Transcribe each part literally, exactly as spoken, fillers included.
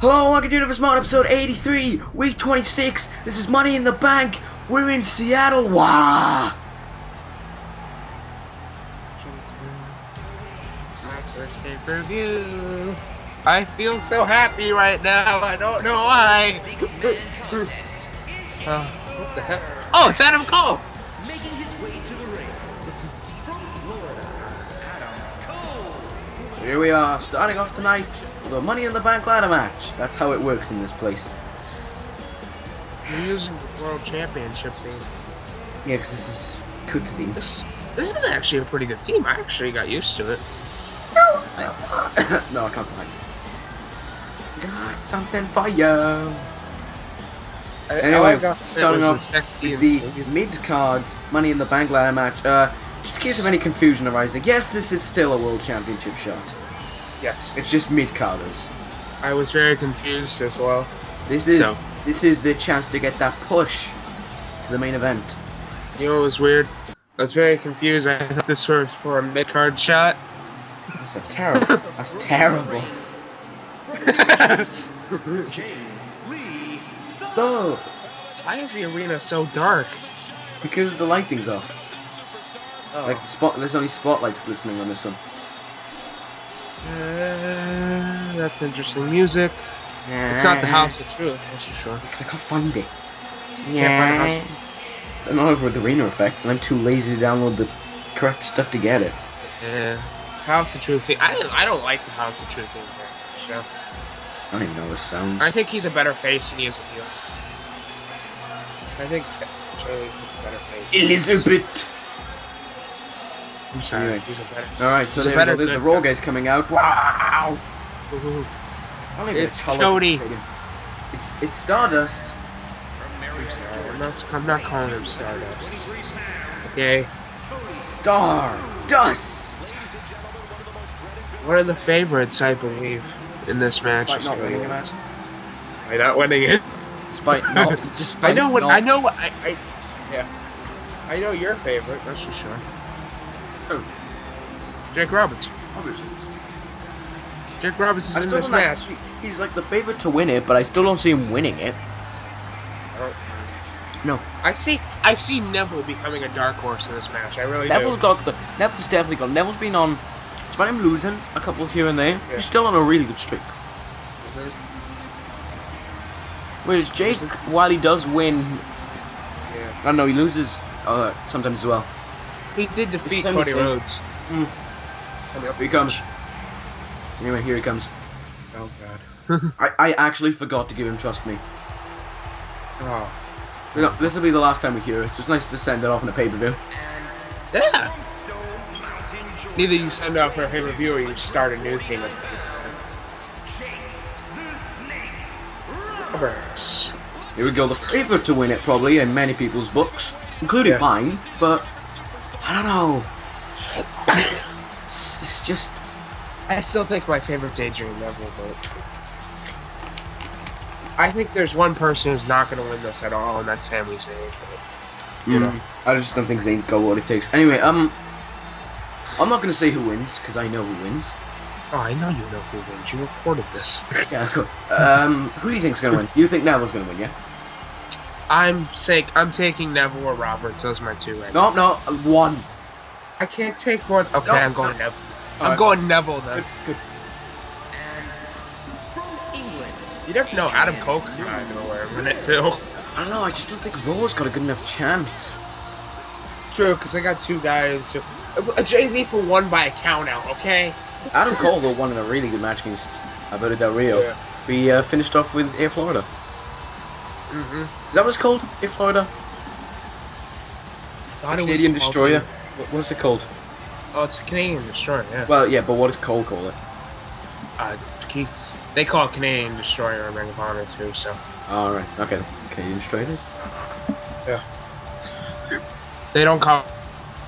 Hello and welcome to Universe Mode, episode eighty-three, week twenty-six. This is Money in the Bank. We're in Seattle. Wow. My first pay-per-view. I feel so happy right now. I don't know why. uh, what the heck? Oh, it's Adam Cole. Making his way to the ring from Florida, Adam Cole. So here we are, starting off tonight. The Money in the Bank ladder match. That's how it works in this place. We're using the World Championship theme. Yeah, because this is good theme. This, this is actually a pretty good theme. I actually got used to it. No, no, I can't find it. Got something for you. I, anyway, I got starting off with the mid-card Money in the Bank ladder match. Uh, just in case of any confusion arising, yes, this is still a World Championship shot. Yes, it's just mid-carders. I was very confused as well. This is so. This is the chance to get that push to the main event. You know what was weird? I was very confused. I thought this was for a mid-card shot. That's a terrible. That's terrible. So, why is the arena so dark? Because the lighting's off. Oh. Like spot. There's only spotlights glistening on this one. Uh, that's interesting music. Yeah. It's not the House of Truth, that's for sure. Because I can't find it. Yeah. Can't find the house. I'm not over with the arena effects, and I'm too lazy to download the correct stuff to get it. Yeah. House of Truth. I don't, I don't like the House of Truth thing very much. I don't even know what it sounds. I think he's a better face than he is a heel. I think Charlie is a better face. Elizabeth. I'm sorry. Anyway. He's a better. All right, so there better, there's the Raw guys coming out. Wow! It's Cody. It's, it's Stardust. I'm not, I'm not calling him Stardust. Okay. Stardust. One of the favorites, I believe, in this match. Despite not winning a match. By not winning it. Despite not. Despite I know what. Not. I know. I, I. Yeah. I know your favorite. That's for sure. Jake Roberts. Obviously. Jake Roberts is in this match. He's like the favorite to win it, but I still don't see him winning it. No. I see. I've seen Neville becoming a dark horse in this match. I really do. Neville's got the. Neville's definitely got. Neville's been on. Despite him losing a couple here and there, yeah. He's still on a really good streak. Mm-hmm. Whereas Jake, while he does win, yeah. I don't know, he loses uh, sometimes as well. He did defeat Cody Rhodes. Mm. Here he comes. Anyway, here he comes. Oh god. I, I actually forgot to give him Trust Me. Oh. No, this will be the last time we hear it, so it's nice to send it off in a pay-per-view. Yeah! Either you send it off for a pay-per-view or you start a new thing. Jake the Snake Roberts. Here we go, the favorite to win it probably in many people's books, including yeah. mine, but... I don't know. It's, it's just. I still think my favorite's Adrian Neville, but I think there's one person who's not going to win this at all, and that's Sami Zayn. But, you mm. know, I just don't think Zayn's got what it takes. Anyway, um, I'm not going to say who wins because I know who wins. Oh, I know you know who wins. You recorded this. Yeah, cool. Um, who do you think's going to win? You think Neville's going to win, yeah? I'm sick. I'm taking Neville or Roberts. Those are my two right now. No, no, one. I can't take one. Okay, no, I'm going no. Neville. All I'm right. going Neville then. Good, good. And from England. You don't know Adam Cole could kind of win a minute too. I don't know. I just don't think Raw's got a good enough chance. True, because I got two guys. Who... Uh, Jay Lethal won by a count out. Okay. Adam Cole though won in a really good match against Alberto Del Rio. Yeah. We uh, finished off with Air Florida. Mm-hmm. Is that what it's called? Air Florida? I the Canadian was Destroyer? What, what's it called? Oh, it's a Canadian Destroyer, yeah. Well, yeah, but what does Cole call it? Uh, they call it Canadian Destroyer or Ring of Honor, too, so... Alright, oh, okay. Canadian Destroyer is? Yeah. They don't call it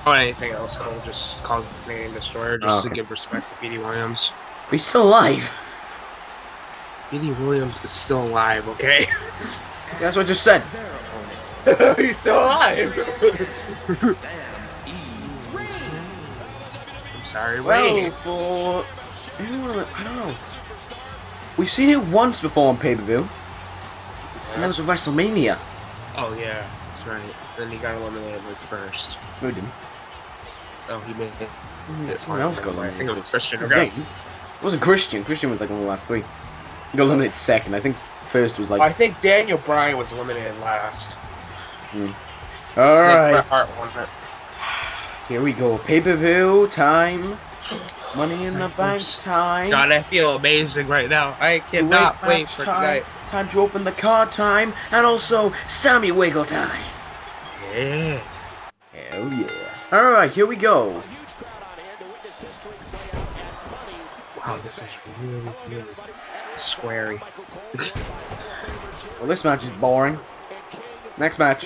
anything else. Cole just calls it Canadian Destroyer just oh, okay. to give respect to P D Williams. But he's still alive. P D Williams is still alive, okay? That's what I just said. He's still alive. I'm sorry. Well, for anyone, I don't know. We've seen it once before on pay-per-view. Yeah. And that was at WrestleMania. Oh, yeah. That's right. Then he got eliminated like first. No, he didn't. Oh, he made it. Mm, someone else got eliminated. I think it was Christian. Zayn. It wasn't Christian. Christian was like one of the last three. He got eliminated second. I think first was like... I think Daniel Bryan was eliminated last. Mm. Alright. Here we go. Pay-per-view time. Money in the Bank time. God, I feel amazing right now. I cannot wait, wait for time. tonight. Time to open the card time, and also Sammy Wiggle time. Yeah. Hell yeah. Alright, here we go. Wow, this is really, really squarey. Well, this match is boring. Next match.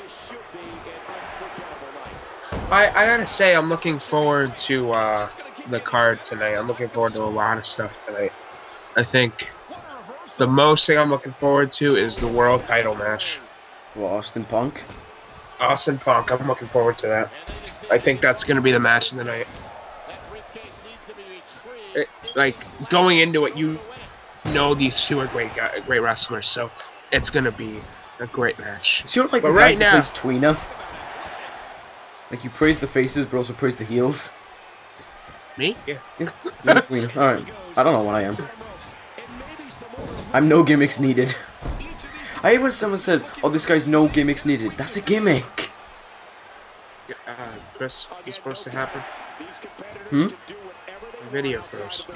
I, I gotta say, I'm looking forward to uh, the card tonight. I'm looking forward to a lot of stuff tonight. I think the most thing I'm looking forward to is the world title match. Well, Austin Punk? Austin Punk. I'm looking forward to that. I think that's gonna be the match of the night. It, like, going into it, you know these two are great guys, great wrestlers, so it's gonna be a great match. So you're like but the right now, tweener. Like, you praise the faces, but also praise the heels. Me? Yeah. Alright. I don't know what I am. I'm no gimmicks needed. I hate when someone says, oh, this guy's no gimmicks needed. That's a gimmick. Yeah, uh, Chris, what's supposed to happen? Hmm? Video first.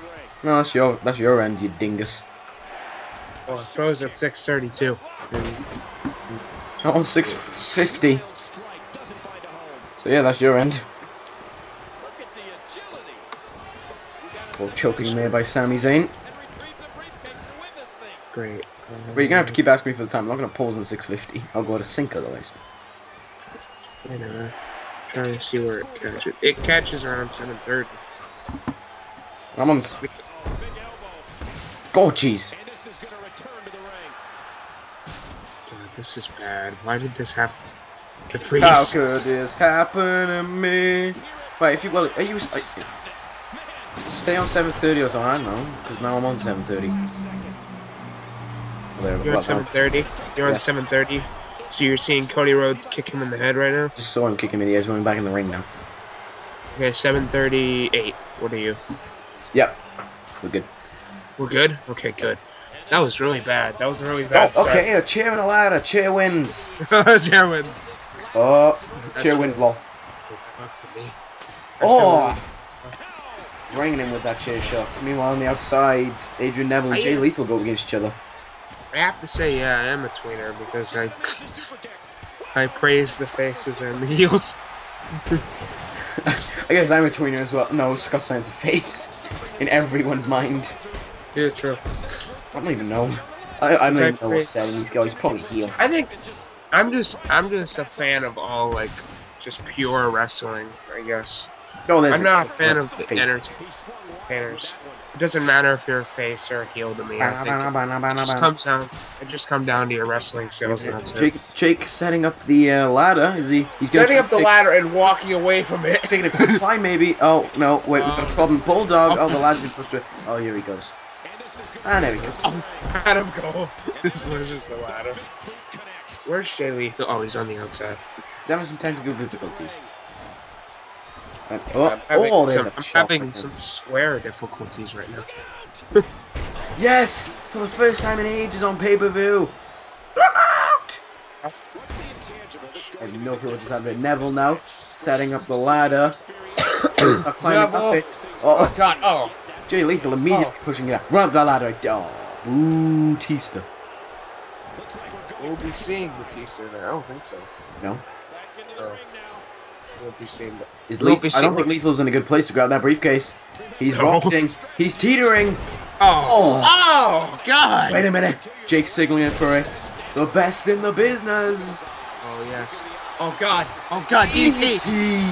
No, that's your, that's your end, you dingus. Oh, it froze at six thirty-two. That one's six fifty. So yeah, that's your end. Well, choking there by Sami Zayn. Great. But you're going to have to keep asking me for the time. I'm not going to pause on six fifty. I'll go to sync otherwise. I know. Trying to see where it catches. It catches around seven thirty. I'm on the... Oh, jeez. God, this is bad. Why did this happen? The priest. How could this happen to me? Wait, if you well, are you like, stay on seven thirty or something? I don't know, because now I'm on seven thirty. Well, you're on seven thirty. You're yeah. on seven thirty. So you're seeing Cody Rhodes kick him in the head right now. Just saw him kick him in the head. Going back in the ring now. Okay, seven thirty-eight. What are you? Yep, we're good. We're good. Okay, good. That was really bad. That was a really bad. Oh, okay, start. A chair and a ladder. Chair wins. Chair wins. Oh, that's chair wins, lol. Oh! Bringing him with that chair shot. Meanwhile, on the outside, Adrian Neville and I Jay am... Lethal go against each other. I have to say, yeah, I am a tweener because I I praise the faces and the heels. I guess I'm a tweener as well. No, Scott Steiner's a face in everyone's mind. Yeah, true. I don't even know. I, I don't even know what's selling these guys. He's probably heel. I think. I'm just, I'm just a fan of all, like, just pure wrestling, I guess. No, I'm not a fan of the entertainers. It doesn't matter if you're a face or a heel to me, I think. It just comes down, it just comes down to your wrestling skills, and that's Jake, it. Jake setting up the uh, ladder, is he? He's setting up the ladder and walking away from it. Taking a quick climb, maybe. Oh, no, wait, we've got a problem. Bulldog, oh, the ladder's been pushed away. Oh, here he goes. And there he goes. Oh, Adam Cole. This was just the ladder. Where's Jay Lethal? Oh, he's on the outside. He's having some technical difficulties. And, oh, yeah, oh, there's some, a I'm having some square difficulties right now. Yes! For the first time in ages on pay-per-view! Look out! I know who was having Neville now. Setting up the ladder. Start climbing Neville. Up it. Oh, oh, God. Oh. Jay Lethal immediately oh. pushing it up. Run up the ladder. Oh. Ooh, Batista. We'll be seeing Batista there. I don't think so. No. So, we'll be seeing. Is we'll be I don't think Lethal's in a good place to grab that briefcase. He's no. rocketing. He's teetering. Oh. oh. Oh God. Wait a minute. Jake's signaling for it. The best in the business. Oh yes. Oh God. Oh God. D D T.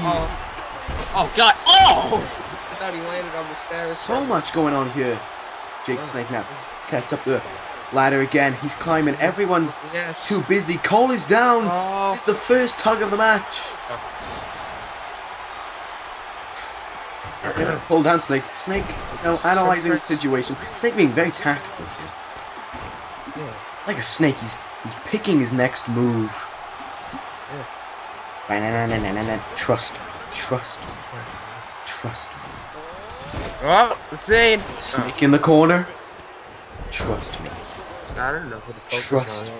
Oh. oh God. Oh. I thought he landed on the stairs. So much going on here. Jake oh. Snake now sets up the. Ladder again, he's climbing, everyone's yes. too busy. Cole is down, oh. It's the first tug of the match. Oh. Pull down Snake. Snake now analysing the situation. Snake being very tactical here. Yeah. Like a snake, he's he's picking his next move. Yeah. Banana, trust, trust, trust, trust. Oh, it's Zayn. Snake in the corner. Trust me. I don't know who to focus trust. on.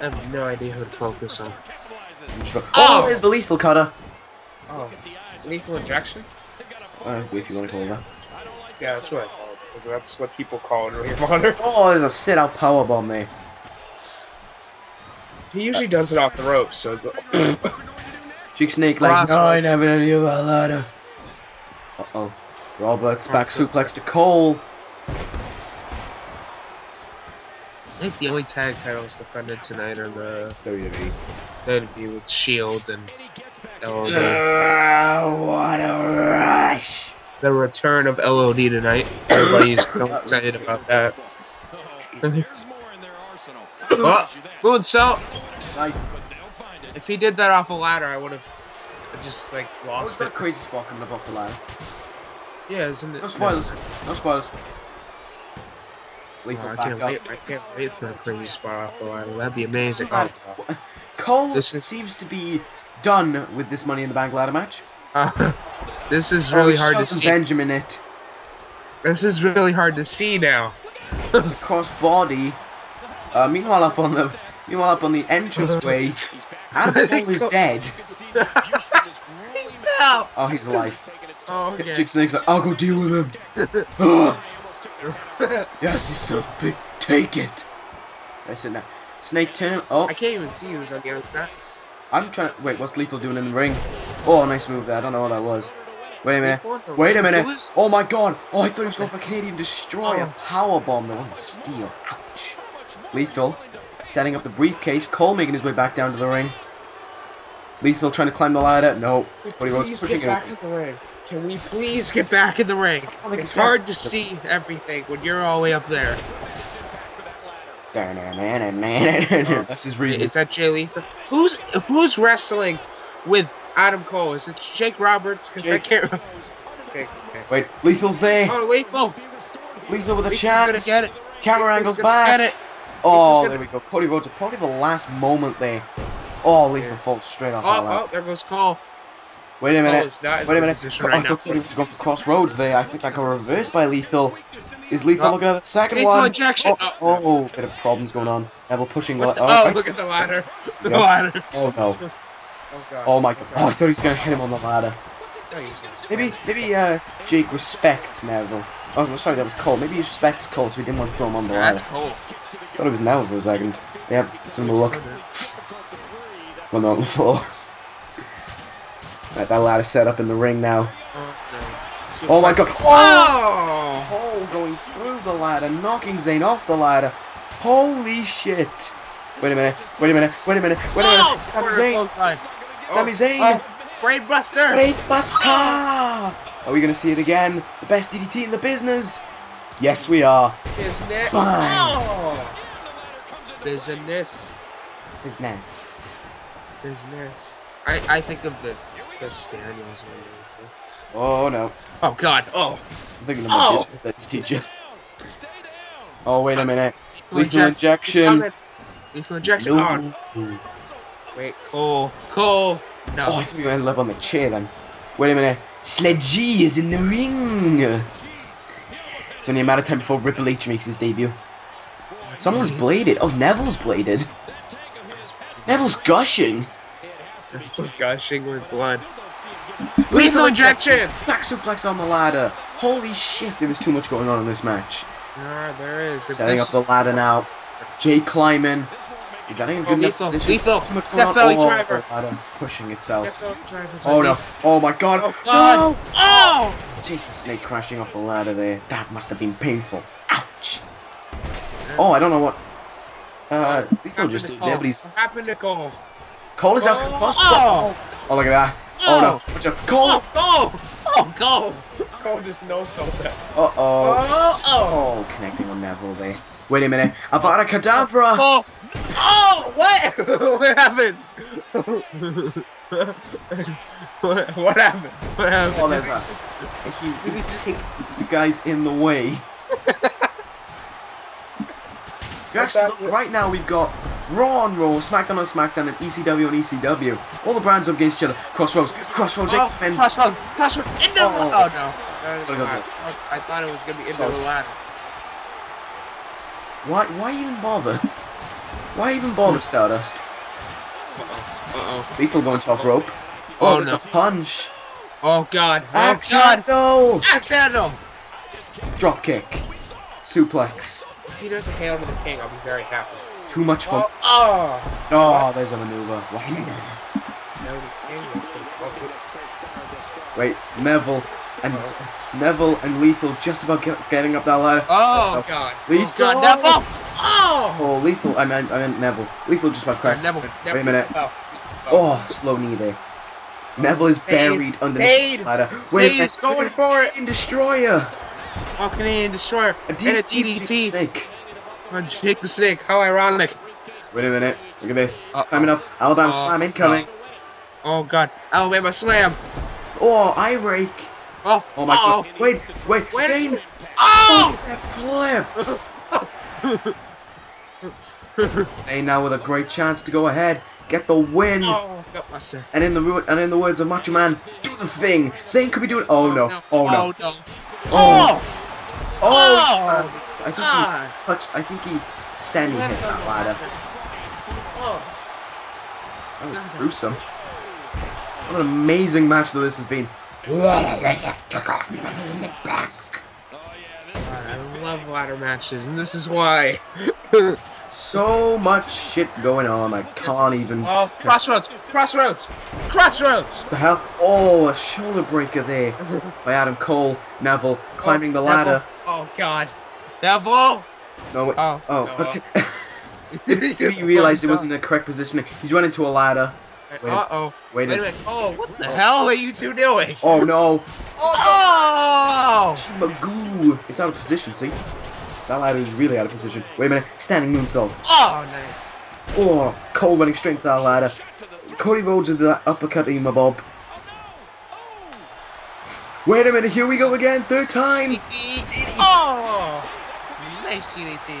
I have no idea who to focus on. Oh, oh, there's the lethal cutter. Oh, lethal injection? Uh, if you want to call it that. Yeah, that's what I call it. Because that's what people call it in real modern. Oh, there's a sit-out powerbomb there. He usually uh, does it off the rope, so... Jake Snake like, no, I never knew about ladder. Uh-oh. Roberts back suplex to Cole. I think the only tag titles defended tonight are the W W E. W W E with Shield and L O D. Uh, what a rush! The return of L O D tonight. Everybody's so excited about that. Oh, moon salt. Nice. If he did that off a ladder, I would have just like lost it. Crazy spot coming up off the ladder. Yeah, isn't it? No spoilers. No spoilers. Oh, I, can't wait, I can't wait for a crazy spot off the ladder. That'd be amazing. Oh, Cole this is... seems to be done with this Money in the Bank ladder match. Uh, this is really oh, hard to see. Benjamin it. This is really hard to see now. It's a crossbody. Uh, meanwhile, up on the meanwhile up on the entranceway, Adam Cole is dead. No. Oh, he's alive. Oh, okay. Jake Snake's like, I'll go deal with him. Yes, he's so big. Take it. That's it now. Snake turn. Oh, I can't even see who's on the other side. I'm trying to wait. What's Lethal doing in the ring? Oh, nice move there. I don't know what that was. Wait a minute. Wait a minute. Oh my God. Oh, I thought he was going for Canadian Destroyer. Power bomb. Oh, steal. Ouch. Lethal setting up the briefcase. Cole making his way back down to the ring. Lethal trying to climb the ladder. No. Cody Rhodes pushing it. Can we please get back in the ring? It's hard to see everything when you're all the way up there. That's his reason. Is that Jay Lethal? Who's who's wrestling with Adam Cole? Is it Jake Roberts? Because I can't. Okay, okay. Wait, Lethal's there. Oh, Lethal! Lethal with a chance. Get it. Camera angles back. Get it. Oh, there we go. Cody Rhodes, probably the last moment there. Oh, Lethal falls straight off. Oh, oh, there goes Cole. Wait a minute, wait a minute, Co right I thought Cody was going for crossroads there, I think I got reversed by Lethal. Is Lethal oh. looking at the second Lethal one? Injection. Oh, oh, oh, bit of problems going on. Neville pushing the, the Oh, right. Look at the ladder, the yep. ladder. Oh no. Oh, God. Oh my God, oh I thought he was going to hit him on the ladder. Maybe, maybe uh, Jake respects Neville. Oh, no, sorry, that was Cole. Maybe he respects Cole, so he didn't want to throw him on the ladder. That's Cole. I thought it was Neville for a second. Yeah, it's in the look. Well, no, on the floor. Right, that ladder set up in the ring now. Okay. Oh my God! Oh! Cole going through the ladder, knocking Zayn off the ladder. Holy shit! Wait a minute! Wait a minute! Wait a minute! Wait a minute! Oh, Sami Zayn! Sami Zayn! Brain Buster! Brain Buster! Are we gonna see it again? The best D D T in the business? Yes, we are. Business. Oh. Business. Business. Business. I I think of the. Oh no. Oh God. Oh. I'm thinking of my oh. that's teacher. Oh wait a minute. Lethal injection. Lethal injection. No. Oh. Wait, Cole. Cole. No. Oh, I think we ended up on the chair then. Wait a minute. Sledgey is in the ring. It's only a matter of time before Ripple H makes his debut. Someone's bladed. Oh, Neville's bladed. Neville's gushing. He's gushing with blood. Lethal injection! Back suplex on the ladder. Holy shit, there was too much going on in this match. Yeah, there is. Setting up the ladder now. Jay climbing. Is that even good enough position? Lethal. Too much going on. Oh, the ladder pushing itself. Oh no. Oh my God. No! Oh! Jake the Snake crashing off the ladder there. That must have been painful. Ouch. Oh, I don't know what. Uh, Lethal just did there, but he's. What happened to Cole? Cole is out. Oh, oh. Oh, look at that. Oh, oh no. Cole. Oh, Cole. Oh, Cole. Cole just knows something. Uh-oh. Oh, oh. Oh, connecting on Neville there. Wait a minute. Abracadabra. Oh, oh what? What happened? what, what happened? What happened? Oh, there's that. He really kicked the guys in the way. Actually, look, right now we've got Raw on Raw, SmackDown on SmackDown, and E C W on E C W. All the brands up against each other. Crossroads, Crossroads, oh, and Crossroads, Crossroads, into oh, the oh no! Go I, I thought it was gonna be into so, the ladder. Why? Why even bother? Why even bother, Stardust? Uh-oh. Uh-oh. Lethal going top rope. Oh, oh it's no. a punch. Oh god. Oh god. No. Accidental. Drop kick. Suplex. If he does a hail to the king, I'll be very happy. Too much fun. Oh. Oh, oh there's a maneuver. Why no? Wait, Neville and oh. Neville and Lethal just about get, getting up that ladder. Oh, oh god. Lethal. Oh, god, Neville. Oh. Oh, Lethal. I meant I meant Neville. Lethal just about cracked. Neville. Neville. Wait a minute. Oh, oh. oh slow knee there. Neville is buried under the ladder. Wait, he's going for it. Canadian Destroyer. Oh, Canadian Destroyer. A D and a D D T. Snake. On Jake the Snake. How ironic. Wait a minute. Look at this. Uh, Climbing up. Alabama uh, slam incoming. Oh, God. Alabama slam. Oh, eye rake. Oh, oh my uh -oh. God. Wait, wait. wait. Zane. Oh! What is that flip? Zane now with a great chance to go ahead. Get the win, oh, and in the and in the words of Macho Man, do the thing. Zayn could be doing. Oh no! Oh no! Oh! No. Oh! oh. oh. oh. I think ah. he touched. I think he semi hit that ladder. Oh. That was gruesome. What an amazing match though this has been. What a ladder kickoff Money in the Bank. I love ladder matches, and this is why. So much shit going on, I can't even. Oh, crossroads! Crossroads! Crossroads! The hell? Oh, a shoulder breaker there by Adam Cole. Neville climbing oh, the ladder. Neville. Oh god, Neville! No, wait. Oh, oh. No, oh. He realized it wasn't the correct positioning. He's running to a ladder. Wait, uh oh. Wait, wait a minute. Oh, what the oh. hell are you two doing? Oh no! Oh! oh. Magoo! It's out of position. See. That ladder is really out of position. Wait a minute. Standing moonsault. Oh, nice. Oh, Cole running straight for that ladder. Cody Rhodes with that uppercut in my bob. Wait a minute. Here we go again. Third time. Oh. Nice D D T.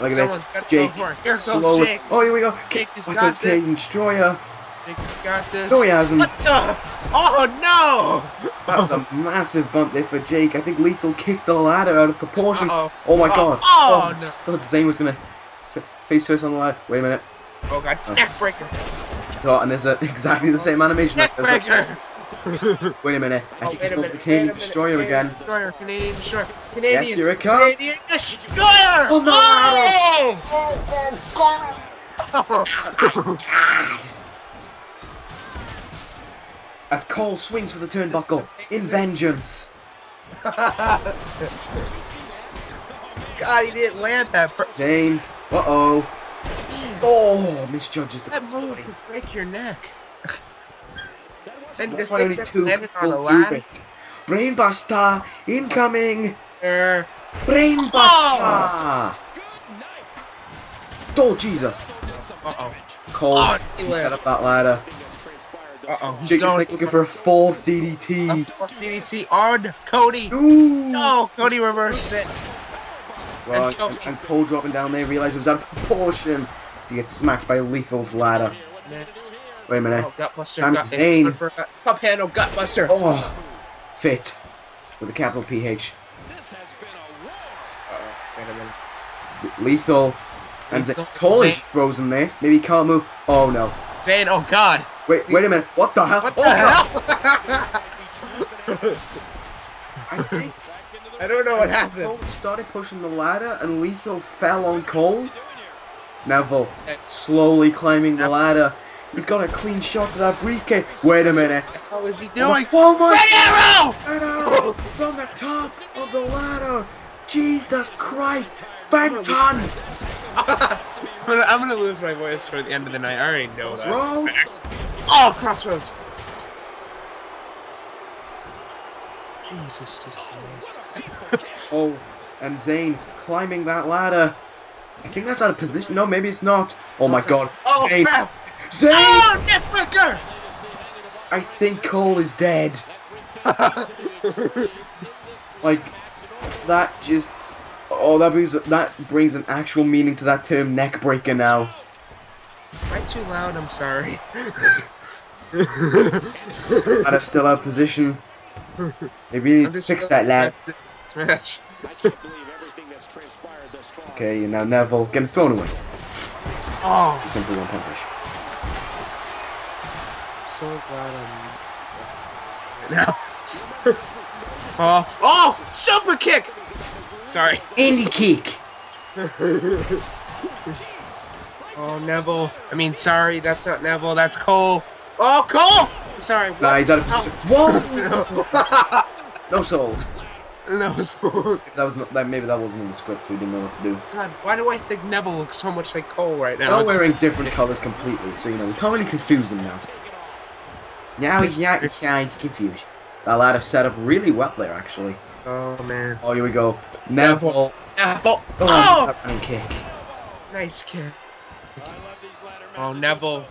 Look at Someone's this. Jake. Here slow. Jake. Oh, here we go. Jake has oh, got this. Destroyer. Jake has got this. No, he hasn't. What the? Oh, no. That was a massive bump there for Jake. I think Lethal kicked the ladder out of proportion. Uh-oh. Oh my oh, god. Oh, oh no. I thought Zayn was going to face first on the ladder. Wait a minute. Oh god. Oh. Neckbreaker. Oh, and there's a, exactly the same animation. Neckbreaker. Like, wait a minute. I oh, think he's going for Canadian Destroyer again. Destroyer, Canadian Destroyer. Canadian, yes, here it comes. Canadian Destroyer. Oh no. Oh, oh god. As Cole swings for the turnbuckle in vengeance. God, he didn't land that. Zayn. Uh oh. Oh, misjudges the. That move would break your neck. That's why only two people do it. Brainbuster incoming. Uh, Brainbuster. Oh, oh Jesus. Uh oh. Cole oh, he set up that ladder. Uh-oh. Jake is like looking for a fourth D D T. D D T on Cody. Ooh. No, Cody reversed it. Well, and, and, and Cole dropping down there realized it was out of proportion. So he gets smacked by Lethal's ladder. Wait a minute. Oh, Sami Zayn. Cup handle gutbuster. Oh, fit. With a capital P H. This has been a uh-oh. Wait a minute. Lethal. And Cole is frozen there. Maybe he can't move. Oh, no. Zayn, oh, God. Wait, wait a minute. What the hell? What the oh, hell? I think... I don't know what happened. Cole started pushing the ladder and Lethal fell on Cole. Neville slowly climbing the ladder. He's got a clean shot to that briefcase. Wait a minute. What the hell is he doing? Oh my... Red arrow! From the top of the ladder. Jesus Christ. Fenton! I'm gonna lose my voice for the end of the night. I already know that. Crossroads! Oh, Crossroads! Jesus, just oh, and Zayn climbing that ladder. I think that's out of position. No, maybe it's not. Oh my God! Oh, Zayn! Crap. Zayn! Oh, Netflicker! I think Cole is dead. Like that just. Oh, that brings, that brings an actual meaning to that term, neck breaker now. Am I too loud? I'm sorry. That is still out of position. They really need to fix that, lad. Smash. Okay, you know, Neville getting thrown away. Oh! Simply one punch. So glad I'm now. Oh! Oh! Super kick! Sorry. Andy kick. Oh, Neville. I mean, sorry, that's not Neville. That's Cole. Oh, Cole! Sorry. What? Nah, he's out of position. Oh. Whoa! No sold. No sold. That was not. That maybe that wasn't in the script, so we didn't know what to do. God, why do I think Neville looks so much like Cole right now? They're all wearing different colors completely, so you know we can't really confuse them now. Now he's not trying to confuse. That lad is set up really well there, actually. Oh man. Oh, here we go. Neville. Neville. Oh, oh! Running kick. Nice kick. Oh, Neville.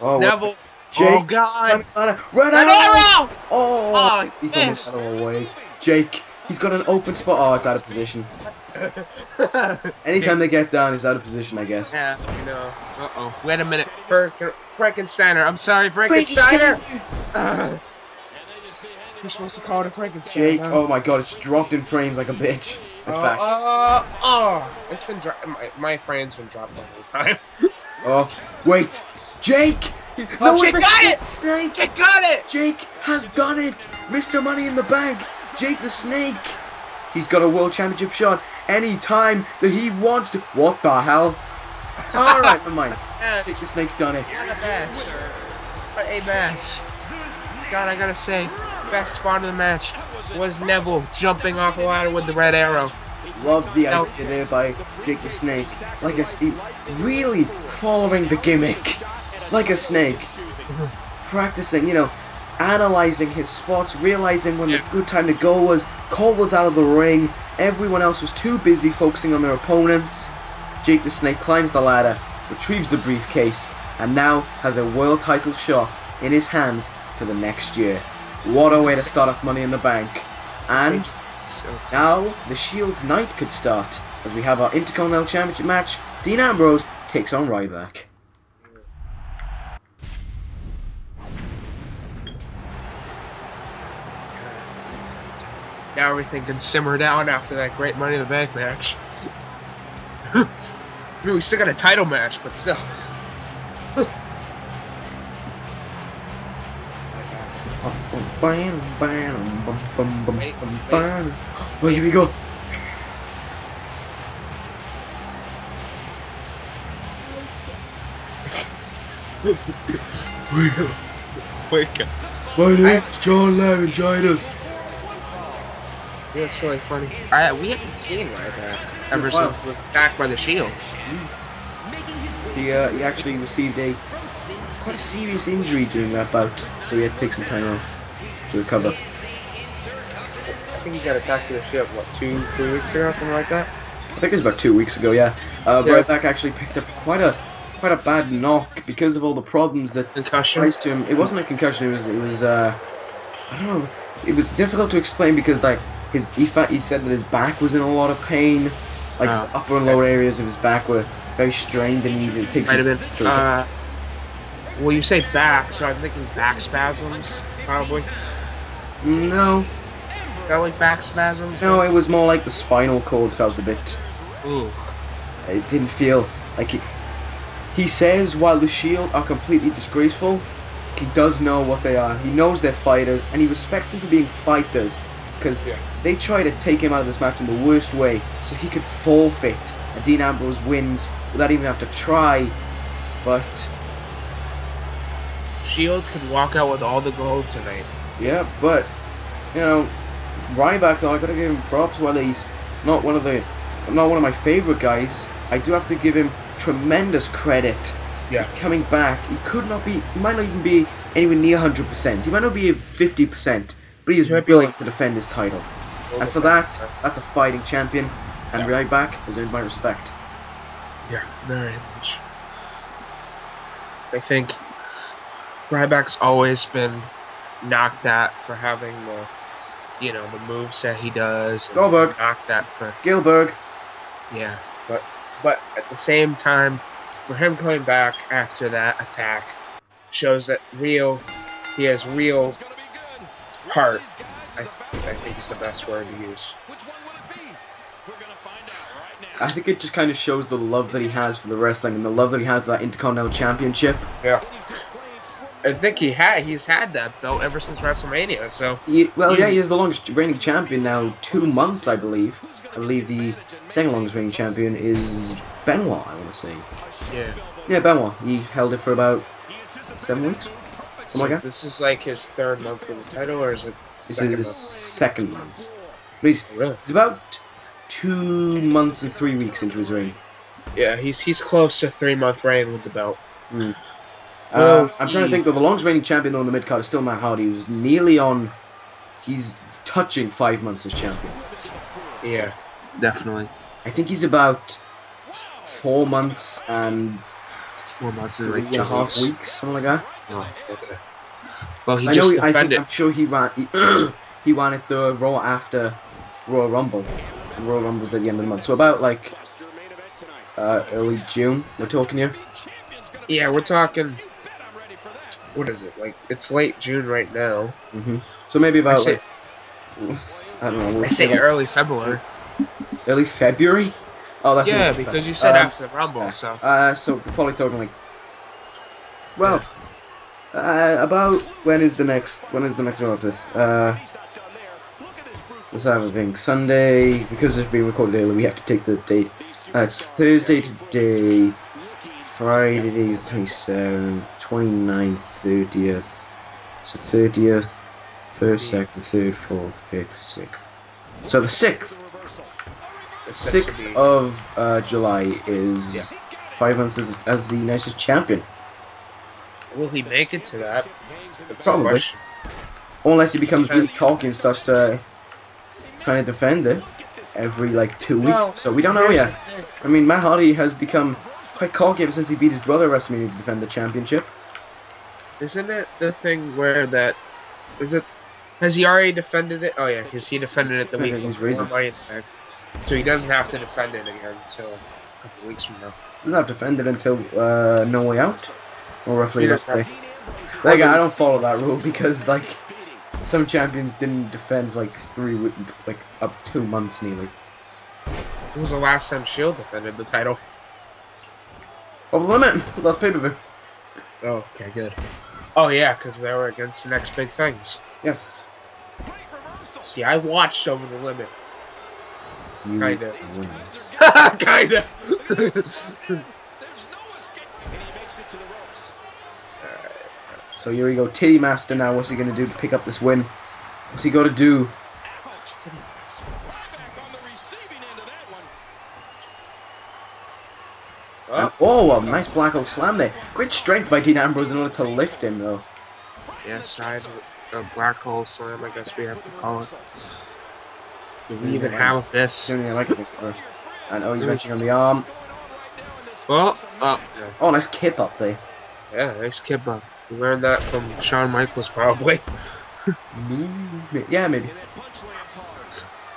Oh, Neville. Jake. Oh, God. Run out. Run out. Oh, oh, he's missed. On the way. Jake. He's got an open spot. Oh, it's out of position. Anytime they get down, he's out of position, I guess. Yeah, you know. Uh-oh. Wait a minute. Frankensteiner. I'm sorry, Frankensteiner. Uh, you're supposed to call it a Frankensteiner. Jake. Huh? Oh, my God. It's dropped in frames like a bitch. It's oh, back. Oh, oh. It's been dropped. My, my frame's been dropped the whole time. Oh, wait. Jake! Oh, no, Jake got it! Snake! Jake got it! Jake has done it! Mister Money in the Bank! Jake the Snake! He's got a World Championship shot any time that he wants to. What the hell? Alright, never mind. Jake the Snake's done it. What a match. What a match. God, I gotta say, best spot of the match was Neville jumping off the ladder with the red arrow. Love the idea there by Jake the Snake. Like a snake. Really following the gimmick. Like a snake. Practicing, you know, analyzing his spots, realizing when the good time to go was. Cole was out of the ring. Everyone else was too busy focusing on their opponents. Jake the Snake climbs the ladder, retrieves the briefcase, and now has a world title shot in his hands for the next year. What a way to start off Money in the Bank. And now the Shield's night could start as we have our Intercontinental Championship match. Dean Ambrose takes on Ryback. Now everything can simmer down after that great Money in the Bank match. I mean, we still got a title match, but still. Wait, wait. Oh, here we go. Wake up. My name's John Larry, join us. Yeah, it's really funny. Uh, we haven't seen Ryback ever since he was attacked by the Shield. He, uh, he actually received a quite a serious injury during that bout, so he had to take some time off to recover. I think he got attacked by the Shield, what, two, three weeks ago, something like that? I think it was about two weeks ago, yeah. Uh, yeah. Ryback actually picked up quite a quite a bad knock because of all the problems that rise to him. It wasn't a concussion. It was it was uh, I don't know. It was difficult to explain because like. His, he, fa he said that his back was in a lot of pain, like oh, the upper and lower okay. areas of his back were very strained and it takes might have been, uh, well, you say back, so I'm thinking back spasms, probably. No. Not like back spasms? No, or? It was more like the spinal cord felt a bit. Ooh. It didn't feel like it. He says while the Shield are completely disgraceful, he does know what they are. He knows they're fighters and he respects them for being fighters. Because yeah. they try to take him out of this match in the worst way, so he could forfeit, and Dean Ambrose wins without even have to try. But Shield could walk out with all the gold tonight. Yeah, but you know, Ryback though, I gotta give him props. While he's not one of the, not one of my favorite guys, I do have to give him tremendous credit. Yeah, coming back, he could not be, he might not even be anywhere near one hundred percent. He might not be at fifty percent. But he's willing to defend his title. And for that, that's a fighting champion. And yeah. Ryback has earned my respect. Yeah, very much. I think Ryback's always been knocked at for having the, you know, the moves that he does. Goldberg. Knocked at for Gilbert. Yeah, but but at the same time, for him coming back after that attack shows that real he has real heart. I, I think is the best word to use. I think it just kind of shows the love that he has for the wrestling and the love that he has for that Intercontinental Championship. Yeah. I think he had he's had that belt ever since WrestleMania. So he, well, yeah, he is the longest reigning champion now, two months, I believe. I believe the second longest reigning champion is Benoit, I want to say. Yeah. Yeah, Benoit. He held it for about seven weeks. So like that. This is like his third month with the title, or is it? This is his second month. He's really? It's about two months and three weeks into his reign. Yeah, he's he's close to three month reign with the belt. Mm. Uh, I'm trying to think, though, the longest reigning champion on the mid card is still Matt Hardy, who's nearly on, he's touching five months as champion. Yeah, definitely. I think he's about four months and four months three and, like, and a half weeks. weeks, something like that. No. Well, he I just know, I think, I'm sure he ran, he, he ran it the Raw after Royal Rumble, and Royal Rumble's at the end of the month, so about, like, uh, early June, we're talking here. Yeah, we're talking... What is it? Like, it's late June right now. Mm-hmm. So maybe about, I, say, like, I don't know. We'll I say see. early February. Early February? Oh, that's yeah, because fun. you said um, after the Rumble, yeah. so... Uh, so we're probably talking, like... Well, yeah. uh, about... When is the next... When is the next one after this? Uh, let's have a think. Sunday... Because it's being recorded early, we have to take the date. Uh, it's Thursday today... Friday the twenty-seventh, twenty-ninth, thirtieth, so thirtieth, first, second, third, fourth, fifth, sixth. So the sixth! sixth of uh, July is yeah. five months as, as the nicest champion. Will he make it to that? That's Probably. Unless he becomes really cocky and starts to, uh, trying to defend it every like two well, weeks, so we don't know yet. I mean, Matt Hardy has become... Quite cocky ever since he beat his brother at WrestleMania to defend the championship. Isn't it the thing where that is it? Has he already defended it? Oh yeah, because he defended it the week before Money In The Bank, so he doesn't have to defend it again until a couple weeks from now. He doesn't have to defend it until uh, No Way Out, or roughly that way. Like I don't follow that rule because like some champions didn't defend like three, like up two months nearly. When was the last time Shield defended the title? Over the limit, last pay-per-view. Oh, okay, good. Oh yeah, because they were against the next big things. Yes. See, I watched Over the Limit. You Kinda. Kinda. So here we go, Titty Master now. What's he gonna do to pick up this win? What's he gotta do? Oh, oh, a nice black hole slam there. Great strength by Dean Ambrose in order to lift him, though. Yeah, side a black hole slam, I guess we have to call it. Doesn't even have this. Like it and oh, he's wrenching on the arm. Well, uh, oh, nice kip up there. Yeah, nice kip up. We learned that from Shawn Michaels, probably. yeah, maybe.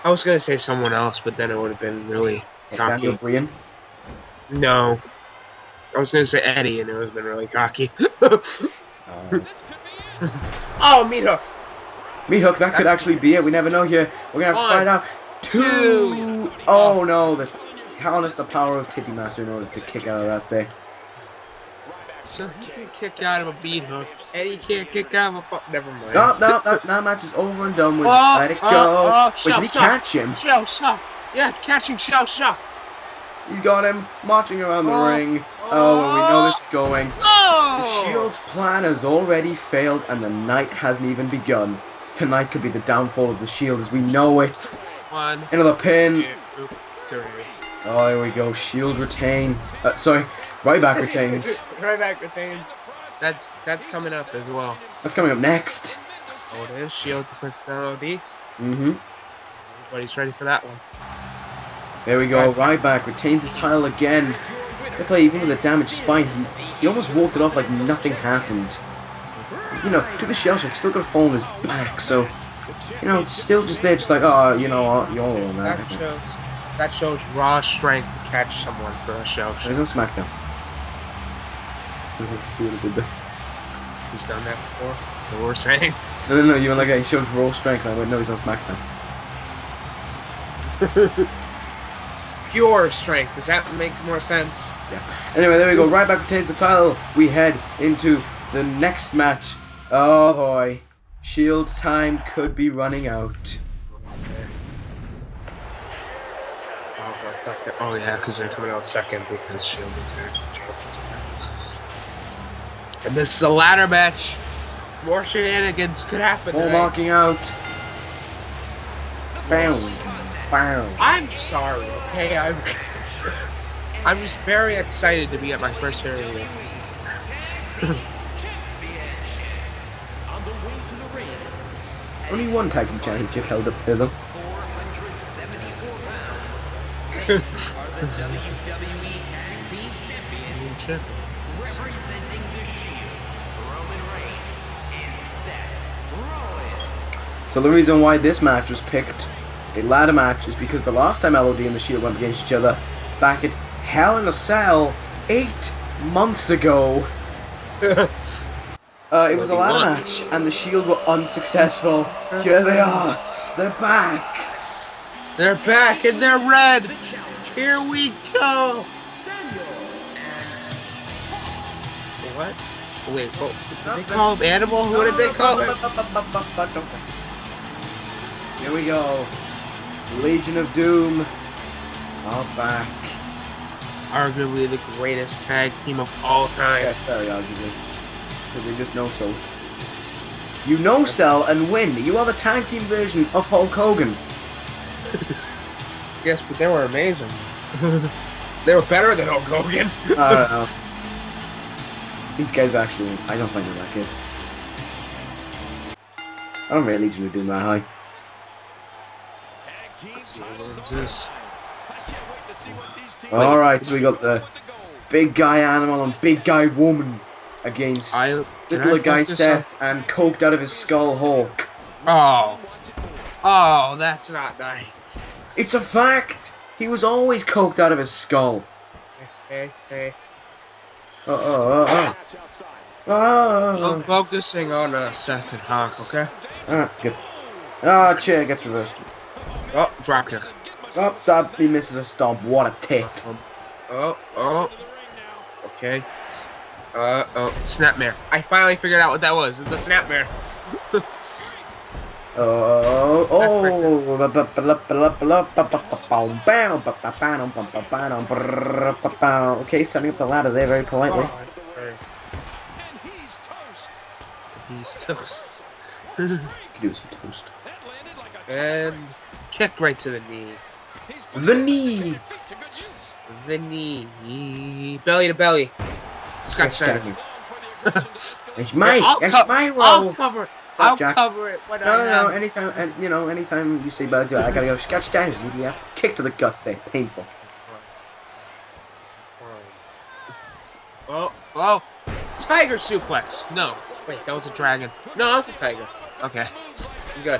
I was going to say someone else, but then it would have been really yeah, cocky. Daniel Bryan. No. I was gonna say Eddie and it would have been really cocky. uh. Oh, meat hook! Meat hook, that, that could actually be it. We never know here. We're gonna have One, to find out. Two! two. Oh no, the harness the power of Titty Master in order to kick out of that thing. So he can kick out of a beat hook. Eddie can't kick out of a fuck. Never mind. No, no, no, that match is over and done with. Oh, Let it oh, go. Oh, Wait, shove, did he shove. catch him? Show, shove. Yeah, catching, show, shove. He's got him marching around the oh, ring. Oh, oh, we know this is going. No. The Shield's plan has already failed, and the night hasn't even begun. Tonight could be the downfall of the Shield as we know it. One. Another pin. Two, three. Oh, here we go. Shield retain. Uh, sorry, Ryback retains. Ryback retains. That's that's coming up as well. That's coming up next. Oh, it is. Shield defense L O D. Mm-hmm. Everybody's ready for that one. There we go, Ryback retains his title again. Good play, even with a damaged spine, he, he almost walked it off like nothing happened. You know, to the shell shock, still got a fall on his back, so, you know, still just there, just like, oh, you know, you're all on that. That shows raw strength to catch someone for a show. There's no SmackDown. See what I did there. He's done that before. So we're saying. No, no, no. You were like, he shows raw strength. I went, no, he's on SmackDown. Pure strength. Does that make more sense? Yeah. Anyway, there we go. Ryback retains the title. We head into the next match. Oh boy, Shield's time could be running out. Oh yeah, because they're coming out second because Shield attacked. And this is a ladder match. More shenanigans could happen. More marking out. Bam. Bam. I'm sorry, okay? I'm I'm just very excited to be at my first area. Only one tag team championship held up for them. Are the W W E Tag Team Champions, representing the Shield, Roman Reigns and Seth Rollins. So the reason why this match was picked, a ladder match, is because the last time L O D and the Shield went against each other, back at Hell in a Cell eight months ago, uh, it was a ladder match, and the Shield were unsuccessful. Here they are, they're back. They're back and they're red! Here we go! What? Wait, what did they call him? Animal? What did they call him? Here we go. Legion of Doom are back. Arguably the greatest tag team of all time. Yes, very arguably. Because they just no-sold. You no-sell and win. You are the tag team version of Hulk Hogan. Yes, but they were amazing. They were better than Hulk Hogan. I don't know. These guys actually, I don't think they're that good. I don't really need you to do that high. Alright, so we got the big guy Animal and big guy Woman against I, little guy Seth and coked out of his skull Hawk. Oh. Oh, that's not nice. It's a fact! He was always coked out of his skull. Hey, hey, hey. Uh oh, uh oh. Uh I'm focusing on uh, Seth and Hawk, okay? Ah, good. Ah, oh, chair gets reversed. Oh, drop kick. Oh, stop. He misses a stomp. What a tit. Um, oh, oh. Okay. Uh oh, snapmare. I finally figured out what that was. The snapmare. Oh, oh, okay, setting up the ladder there very politely. And he's toast. He's toast. Could do some toast. And kick right to the knee. The knee. The knee. Belly to belly. Scott Steiner. It's my, it's my role. I'll cover. Fuck I'll Jack. cover it. When no, I no, no. Am. Anytime, and you know, anytime you say bad, I gotta go. Scotch down. You have to kick to the gut. There, painful. Oh, oh, tiger suplex. No, wait, that was a dragon. No, that was a tiger. Okay, I'm good.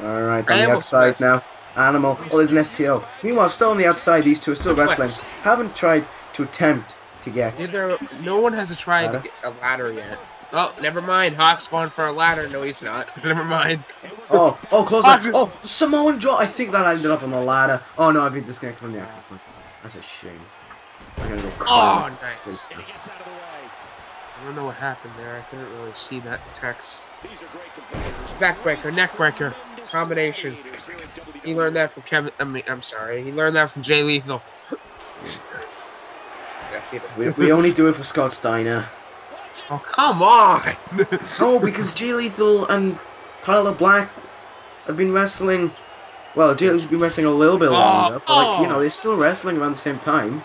All right, on the outside now. Animal. Oh, there's an S T O. Meanwhile, still on the outside. These two are still wrestling. Haven't tried to attempt to get. Neither, no one has tried ladder. to get a ladder yet. Oh, never mind. Hawk's going for a ladder. No, he's not. Never mind. Oh, oh, close up. Oh, Samoan Joe. I think that ended up on the ladder. Oh, no, I've been disconnected from the access point. That's a shame. I'm gonna go close. Oh, nice. I don't know what happened there. I couldn't really see that text. Backbreaker, neckbreaker, combination. He learned that from Kevin. I mean, I'm sorry. He learned that from Jay Lethal. we, we only do it for Scott Steiner. Oh, come on! No, because Jay Lethal and Tyler Black have been wrestling... Well, Jay Lethal's been wrestling a little bit longer, oh, but, like, oh. you know, they're still wrestling around the same time.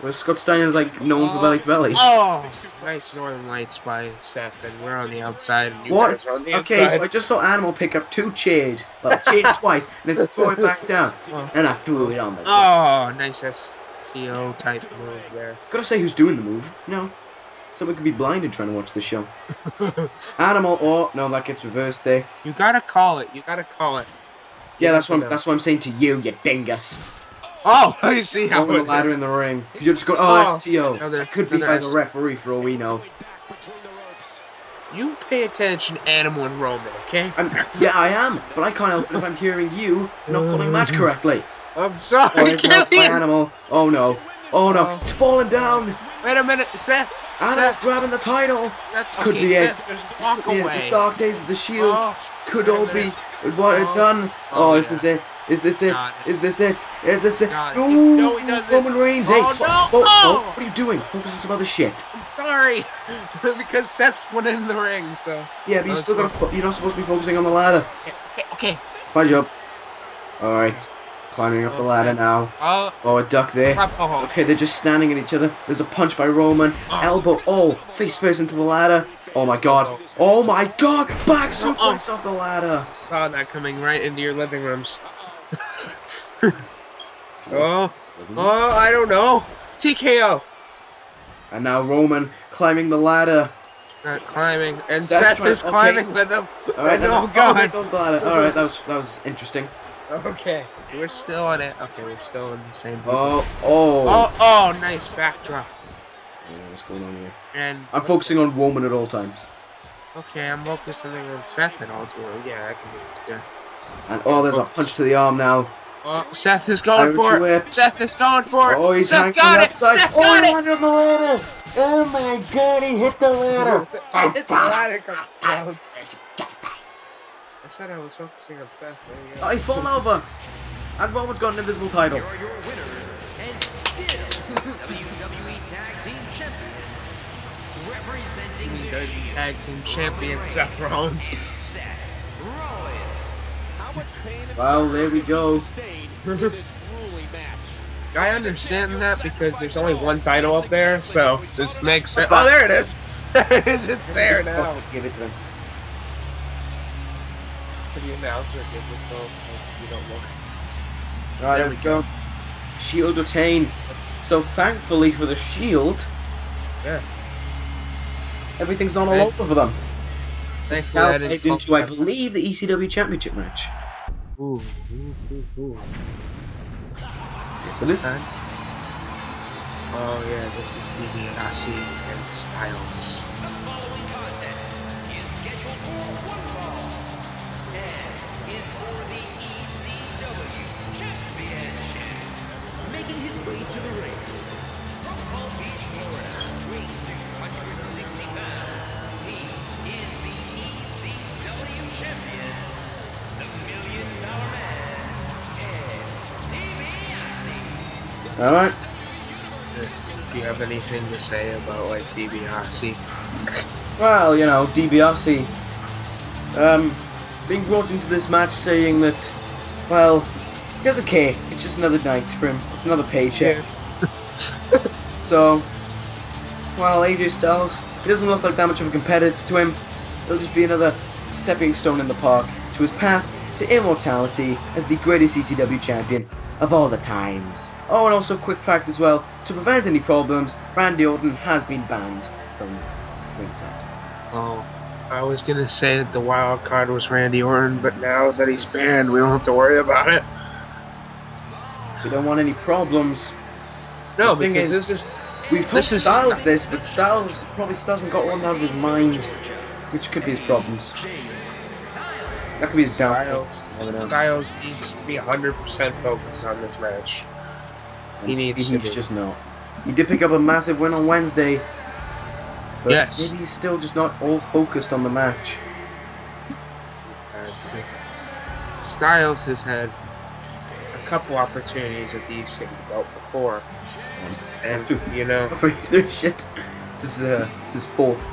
Where Scott Steiner's, like, known oh. for belly-to-belly. Oh! Nice Northern Lights by Seth, and we're on the outside, and you what? guys are on the okay, outside. Okay, so I just saw Animal pick up two chairs. Well, I cheered twice, and then throw it back down. Oh. And I threw it on the Oh, thing. nice, that's... type move there. Gotta say who's doing the move. No. Someone could be blinded trying to watch the show. Animal or... No, that gets reversed there. You gotta call it. You gotta call it. Yeah, that's what I'm, that's what I'm saying to you, you dingus. Oh, I see how it is. Ladder in the ring. You're just going, oh, oh S T O. Another, could be by the referee for all we know. You pay attention, Animal and Roman, okay? I'm, yeah, I am, but I can't help it if I'm hearing you not calling match correctly. I'm sorry, oh, it's not by Animal. Oh no, oh no, oh. It's falling down. Wait a minute, Seth. Animal's grabbing the title. That's could okay, be it. Walk could away. Be it. The Dark Days of the Shield oh, could all be what it oh. done. Oh, oh this yeah. is it. Is this it? God. Is this it? Is this it? God. No, no he doesn't. Roman Reigns, oh, hey, no. oh, oh. What are you doing? Focus on some other shit. I'm sorry, because Seth went in the ring, so. Yeah, but you still gotta. Fo you're not supposed to be focusing on the ladder. Okay, okay. It's my job. All right, climbing up oh, the ladder Seth. now. Oh. oh, a duck there. Oh. Okay, they're just standing at each other. There's a punch by Roman. Oh. Elbow, oh, face first into the ladder. Oh my god. Oh my god. Back suplex oh. off the ladder. Saw that coming right into your living rooms. oh, oh, I don't know. T K O. And now Roman climbing the ladder. Not climbing, and Seth, Seth is climbing okay. with him. All right, oh god. Oh, all right, that was that was interesting. Okay, we're still on it. Okay, we're still in the same. Boat. Oh, oh, oh, oh, nice backdrop. Yeah, what's going on here? And I'm what? focusing on Roman at all times. Okay, I'm focusing on Seth at all times. Yeah, I can do it. Yeah. And oh, there's a punch to the arm now. Oh, Seth is going for it. Seth is going for it. Oh, he's Seth got it. Seth got it. Oh, the ladder. Oh my god, he hit the ladder. I hit the ladder. I said I was focusing on Seth. Oh, he's fallen over. And Roman's got an invisible title. Here are your winners and still W W E Tag Team Champions. Representing W W E Tag Team Champion Seth Rollins. Well, there we go. I understand that because there's only one title up there, so this makes sense. Oh, there it is! There it is, it's there now. Give it to him. The announcer gives it to him if you don't look. Alright, there we go. Shield retain. So, thankfully for the Shield, yeah, everything's not all over for them. Thankfully, now, I didn't into, I believe, the E C W Championship match. Ooh, ooh, ooh, ooh. Yes, it is. Oh, yeah, this is DiBiase and Styles. The following contest is scheduled for one Raw and is for the E C W Championship. Making his way to the ring from Palm Beach, Florida, weighing two hundred sixty pounds, he is the E C W Champion. Alright. Do you have anything to say about, like, DiBiase? Well, you know, DiBiase, um, being brought into this match saying that, well, he doesn't care. It's just another night for him. It's another paycheck. Yeah. So, well, A J Styles, he doesn't look like that much of a competitor to him. It'll just be another stepping stone in the park to his path to immortality as the greatest E C W champion of all the times. Oh, and also quick fact as well, to prevent any problems, Randy Orton has been banned from ringside. Oh, I was gonna say that the wild card was Randy Orton, but now that he's banned, we don't have to worry about it. We don't want any problems. No, the thing because is, this is... We've told this Styles is this, but Styles probably still hasn't got one out of his mind, which could be his problems. That could be his downfall. Styles needs to be one hundred percent focused on this match. He and needs he to just know. He did pick up a massive win on Wednesday. But yes. Maybe he's still just not all focused on the match. Styles has had a couple opportunities at the E C W belt before. And, and you know. Shit. This is, uh, this is fourth.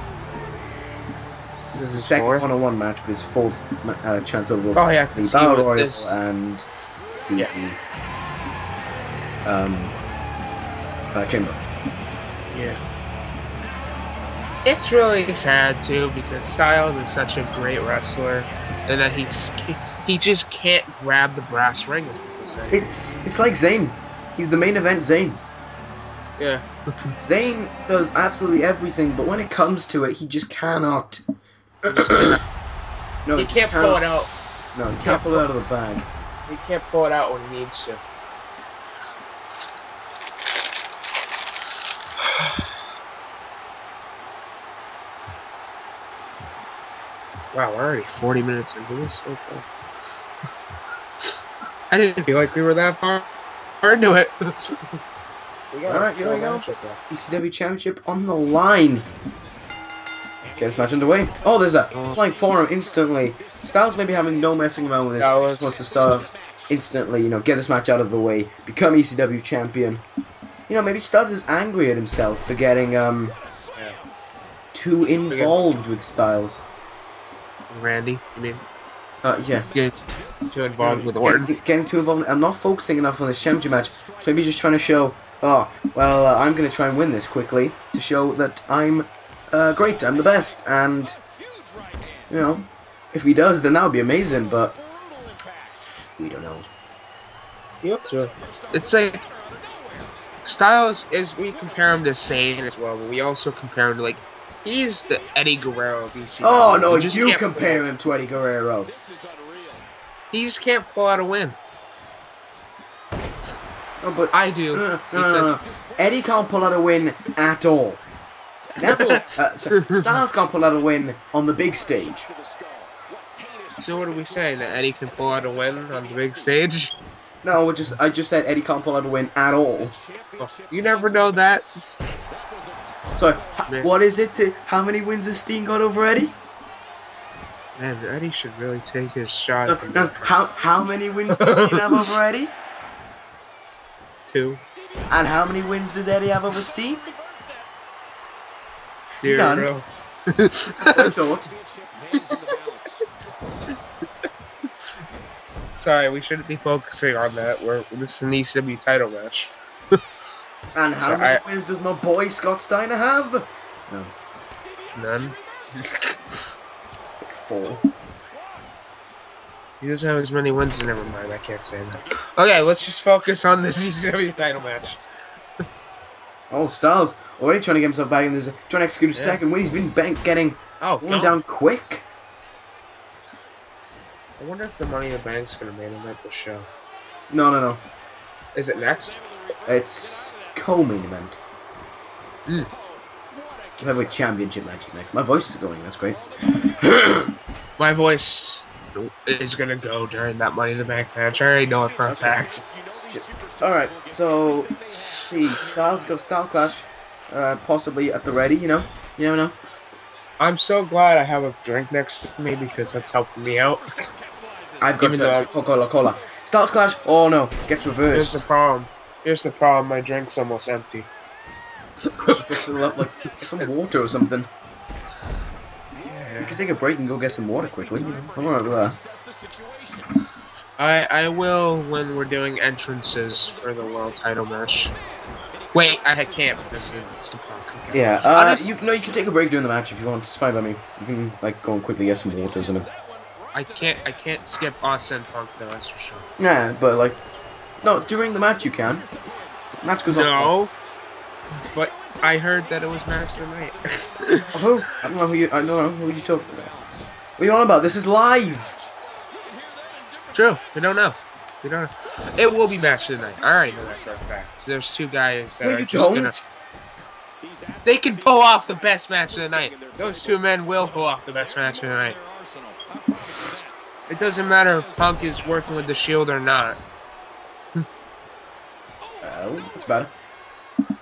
This is his second one-on-one match, but his fourth uh, chance overall. Oh yeah, the Battle Royal this. and the yeah. um, uh, Chamber. Yeah, it's, it's really sad too because Styles is such a great wrestler, and that he's he just can't grab the brass ring. It's it's, it's like Zayn. He's the main event Zayn. Yeah, Zayn does absolutely everything, but when it comes to it, he just cannot. No, he, he can't cannot. pull it out. No, he can't pull it out of the bag. he can't pull it out when he needs to. Wow, we're already forty minutes into this. Okay. I didn't feel like we were that far into it. We got all right, here we go. E C W Championship on the line. Let's get this match underway. Oh, there's a oh. flying forearm instantly. Styles may be having no messing around with this. Styles wants to start instantly, you know, get this match out of the way, become E C W champion. You know, maybe Styles is angry at himself for getting um yeah. too involved with Styles. Randy, I mean, uh, yeah, getting too involved with the word. Get, getting too involved. I'm not focusing enough on this championship match. Maybe just trying to show, oh, well, uh, I'm gonna try and win this quickly to show that I'm uh, great, I'm the best, and you know, if he does, then that would be amazing. But we don't know. Yep, sure. It's like Styles is. We compare him to Zayn as well, but we also compare him to like. He's the Eddie Guerrero of E C W. Oh no, you, you compare him to Eddie Guerrero. He just can't pull out a win. No, but I do. No, no, no, no. Eddie can't pull out a win at all. Neville, uh, so Styles can't pull out a win on the big stage. So what are we saying? That Eddie can pull out a win on the big stage? No, we just I just said Eddie can't pull out a win at all. Oh, you never know that. So, man. What is it? To, how many wins has Steen got over Eddie? Man, Eddie should really take his shot. So, no, how how many wins does Steen have over Eddie? Two. And how many wins does Eddie have over Steen? Zero. None. I thought. Sorry, we shouldn't be focusing on that. We're this is an E C W title match. And how so many I, wins does my boy Scott Steiner have? No. None. Four. He doesn't have as many wins as never mind, I can't say that. Okay, let's just focus on this E C W title match. Oh, Styles already trying to get himself back in this, trying to execute his yeah. second win. He's been bank getting oh, one down quick. I wonder if the Money in the Bank's gonna be in the middle of show. No, no, no. Is it next? It's co-main event. Mm. We have a championship match next. My voice is going. That's great. My voice is gonna go during that Money in the Bank match. I already know it for a fact. All right, so let's see, Styles goes Style Clash, uh, possibly at the ready. You know, you never know. I'm so glad I have a drink next to me because that's helping me out. I've got the Coca-Cola. Cola. Styles Clash. Oh no, gets reversed. Here's the problem. Here's the problem, my drink's almost empty. Up, like, some water or something. Yeah. You can take a break and go get some water quickly. I'm all right with that. I, I will when we're doing entrances for the world title match. Wait, I can't because it's the Punk. Okay. Yeah, uh, Honest, you, no, you can take a break during the match if you want. It's fine by me. You can like go and quickly get some water or something. I can't, I can't skip Austin Punk though, that's for sure. Nah, but like... No, during the match you can. Match goes on. No, but I heard that it was match tonight. Who? I don't know who you. I don't know who you talking about. What are you on about? This is live. True. We don't know. We don't know. It will be match tonight. I already know that for a fact. There's two guys that no, are you just don't. Gonna... They can pull off the best match of the night. Those two men will pull off the best match of the night. It doesn't matter if Punk is working with the Shield or not. Oh, that's about it.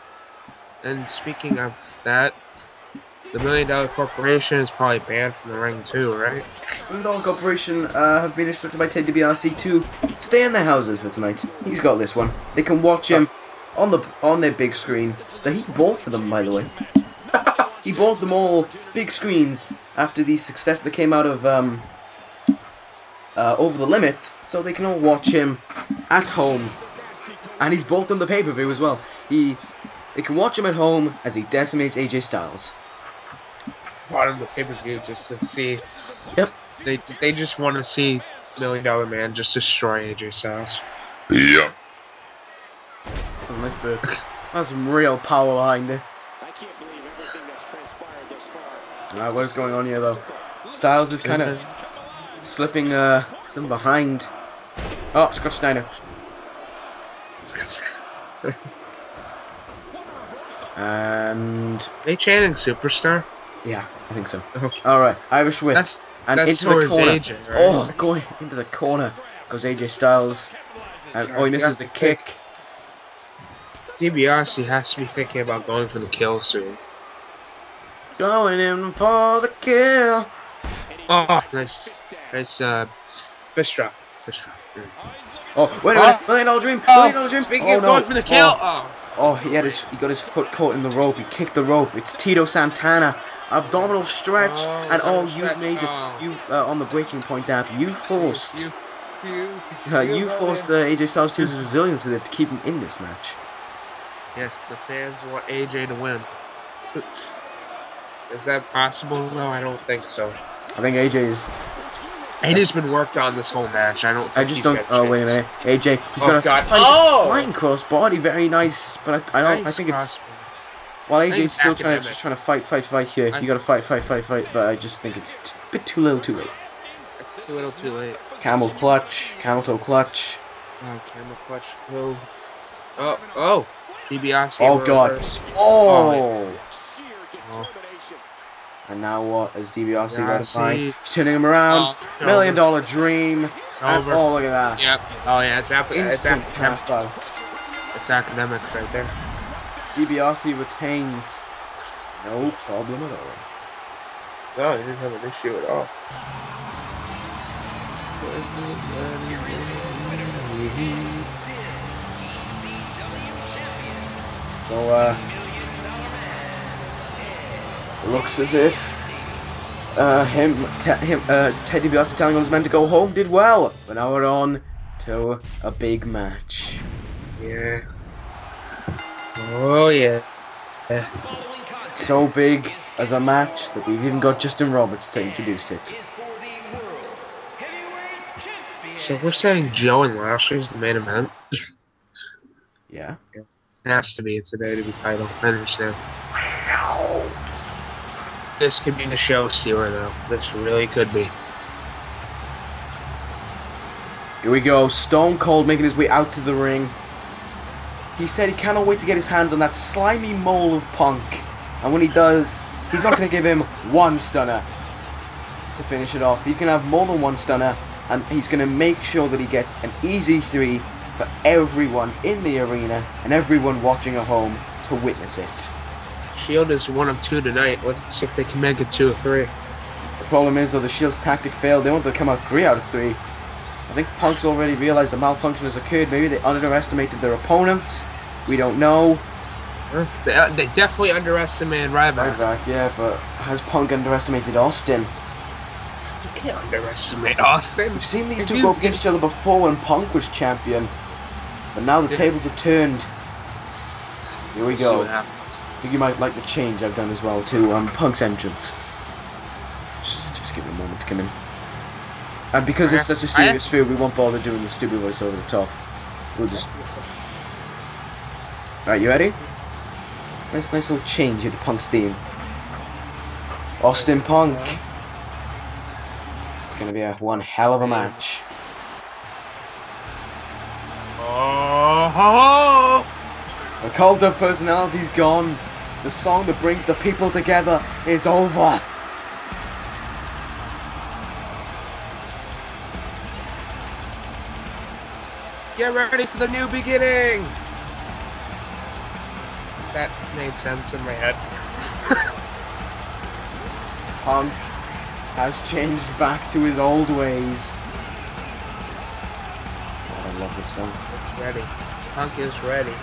And speaking of that, the Million Dollar Corporation is probably banned from the ring too, right? Million Dollar Corporation uh, have been instructed by Ted DiBiase to stay in their houses for tonight. He's got this one. They can watch him on the on their big screen that he bought for them, by the way. He bought them all big screens after the success that came out of um, uh, Over the Limit, so they can all watch him at home. And he's bought them the pay-per-view as well. He, they can watch him at home as he decimates A J Styles. Bought him the pay-per-view just to see. Yep. They they just want to see Million Dollar Man just destroy A J Styles. Yep. That was a nice burp. That was some real power behind it. I can't believe everything that's transpired thus far. Alright, what is going on here though? Styles is kind of slipping uh some behind. Oh, Scott Steiner. And they chanting superstar. Yeah, I think so. Okay. All right, Irish whip that's, and that's into the corner. A J, right? Oh, going into the corner goes A J Styles. And, oh, he misses the kick. DiBiase has to be thinking about going for the kill soon. Going in for the kill. Oh, nice, nice uh, fist drop, fist drop. Mm. Oh, wait a minute, million dollar dream, million dollar dream. Speaking of going for the kill. Oh. Oh, he had his, he got his foot caught in the rope. He kicked the rope. It's Tito Santana, abdominal stretch, oh, and oh, you stretch. made it. Oh. You uh, on the breaking point app. You forced, you, you, you, uh, you forced uh, A J Styles to use his resilience to keep him in this match. Yes, the fans want A J to win. Is that possible? No, I don't think so. I think A J is. A J's been worked on this whole match. I don't. Think I just he's don't. Oh changed. wait a minute, A J. He's oh, got a God. flying, oh! flying crossbody, very nice. But I, I don't. Nice I think it's. While well, A J's still trying to just trying to fight, fight, fight here. I'm, you got to fight, fight, fight, fight. But I just think it's a bit too little, too late. It's too little, too late. Camel clutch, camel toe clutch. Oh, camel clutch. Oh, oh, oh. DiBiase. Oh God. Reverse. Oh. oh. And now what has DiBiase got to find? He's turning him around. Oh, Million over. dollar dream. It's and, over. Oh, look at that. Yep. Oh, yeah. It's, ap it's academic. Out. It's academic right there. DiBiase retains. No problem at all. No, he didn't have an issue at all. So, uh... looks as if uh, him, te him uh, Ted DiBiase telling him his men to go home did well. But now we're on to a big match. Yeah. Oh yeah. yeah. So big as a match that we've even got Justin Roberts to introduce it. So we're saying Joe and Lashley's the main event. Yeah. It has to be. It's a W W E title. I understand. This could be the show stealer, though. This really could be. Here we go. Stone Cold making his way out to the ring. He said he cannot wait to get his hands on that slimy mole of Punk. And when he does, he's not going to give him one stunner to finish it off. He's going to have more than one stunner. And he's going to make sure that he gets an easy three for everyone in the arena and everyone watching at home to witness it. Shield is one of two tonight. Let's see if they can make it two or three. The problem is, though, the Shield's tactic failed. They want to come out three out of three. I think Punk's already realized a malfunction has occurred. Maybe they underestimated their opponents. We don't know. They, uh, they definitely underestimated Ryback. Ryback, yeah, but has Punk underestimated Austin? You can't underestimate Austin. We've seen these Did two you, go against each other before when Punk was champion. But now the tables have turned. Here we go. I think you might like the change I've done as well to um, Punk's entrance. Just, just give it a moment to come in. And because it's such a serious feud, we won't bother doing the stupid voice over the top. We'll just. Alright, you ready? Nice, nice little change here to Punk's theme. Austin Punk. It's gonna be a one hell of a match. Oh! Ho, ho. The cult of personality's gone. The song that brings the people together is over. Get ready for the new beginning. That made sense in my head. Punk has changed back to his old ways. God, I love this song. It's ready. Punk is ready.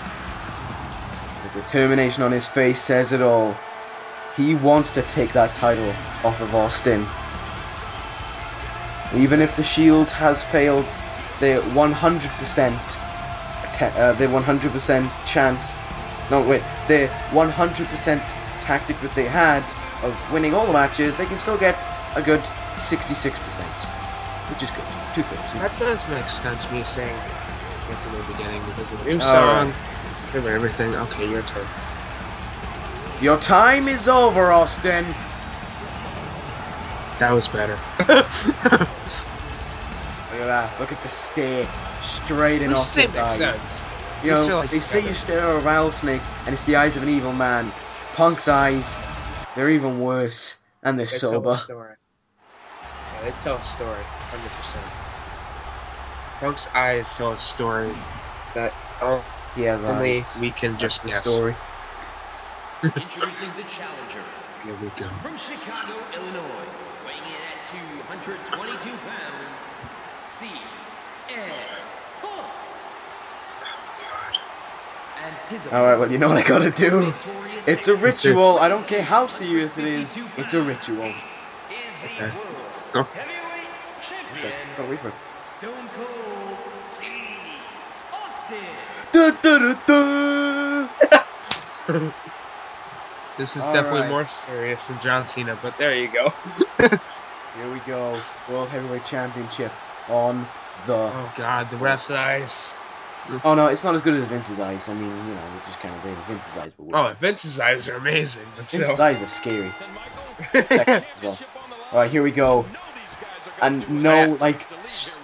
The determination on his face says it all. He wants to take that title off of Austin. Even if the Shield has failed, they're one hundred percent uh, their one hundred percent chance. No, wait, their one hundred percent tactic that they had of winning all the matches, they can still get a good sixty-six percent, which is good. Two thirds. That does make sense. Me saying it's in the beginning because of the new song. Everything. Okay, your turn. Your time is over, Austin. That was better. Look at that. Look at the stare straight in Austin's eyes. Sense. You know, they say you stare at a rattlesnake and it's the eyes of an evil man. Punk's eyes, they're even worse. And they're they sober. Tell a story. Yeah, they tell a story, one hundred percent. Punk's eyes tell a story that oh, he has only eyes. We can just guess. Story. Introducing the challenger. Here we go. From Chicago, Illinois, weighing in at two hundred twenty-two pounds, C M Punk. Alright, well, you know what I gotta do? It's a ritual. I don't care how serious it is. It's a ritual. Okay. Go. So, gotta wait for it. Stone Cold Steve Austin. Da, da, da, da. This is all definitely right. More serious than John Cena, but there you go. Here we go. World Heavyweight Championship on the... Oh god, the ref's eyes. Oh no, it's not as good as Vince's eyes. I mean, you know, we just kind of dated Vince's eyes, but worse. Oh, Vince's eyes are amazing. But Vince's still. eyes are scary. As well. Alright, here we go. And no, like,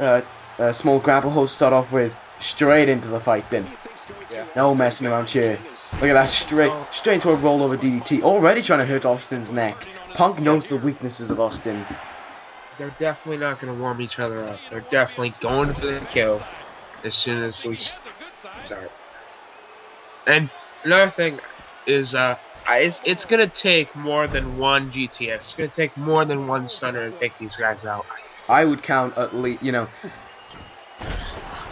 uh, uh, small grapple hose start off with. Straight into the fight then. Yeah. No messing around here. Look at that, straight straight into a rollover D D T. Already trying to hurt Austin's neck. Punk knows the weaknesses of Austin. They're definitely not going to warm each other up. They're definitely going for the kill as soon as we start. And another thing is, uh, it's, it's going to take more than one G T S. It's going to take more than one stunner to take these guys out. I would count at least, you know...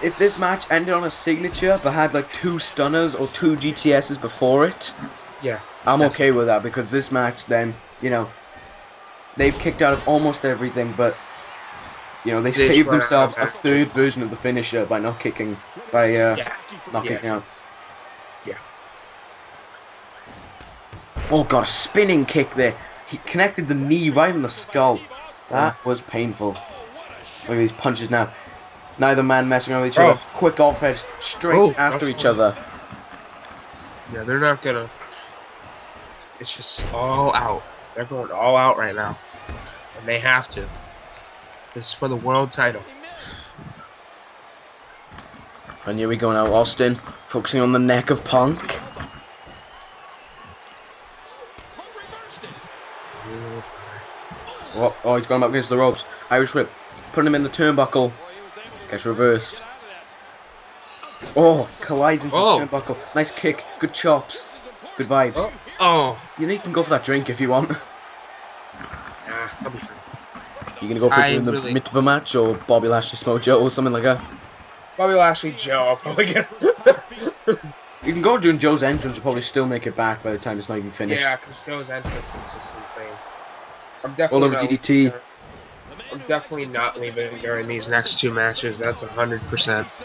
If this match ended on a signature but had like two stunners or two G T S's before it, yeah, I'm definitely okay with that, because this match then, you know, they've kicked out of almost everything, but you know, they they saved themselves a third version of the finisher by not kicking, by uh, yeah. not kicking yeah. out. Yeah. Oh god, a spinning kick there. He connected the knee right in the skull. That was painful. Look at these punches now. Neither man messing around with each oh. other. Quick offense straight oh, after each cool. other. Yeah, they're not gonna. It's just all out. They're going all out right now. And they have to. It's for the world title. And here we go now, Austin. Focusing on the neck of Punk. Oh, oh he's gone up against the ropes. Irish whip. Putting him in the turnbuckle. Gets reversed. Oh, collides into oh. the turnbuckle. Nice kick. Good chops. Good vibes. Oh. oh. You know, you can go for that drink if you want. Nah, I'll be fine. You gonna go for it in the really... mid of a match, or Bobby Lashley, Samoa Joe, or something like that? Bobby Lashley, Joe, I'll probably get. You can go during Joe's entrance, you'll probably still make it back by the time it's not even finished. Yeah, because Joe's entrance is just insane. I'm definitely all over D D T. I'm definitely not leaving during these next two matches. That's a hundred percent.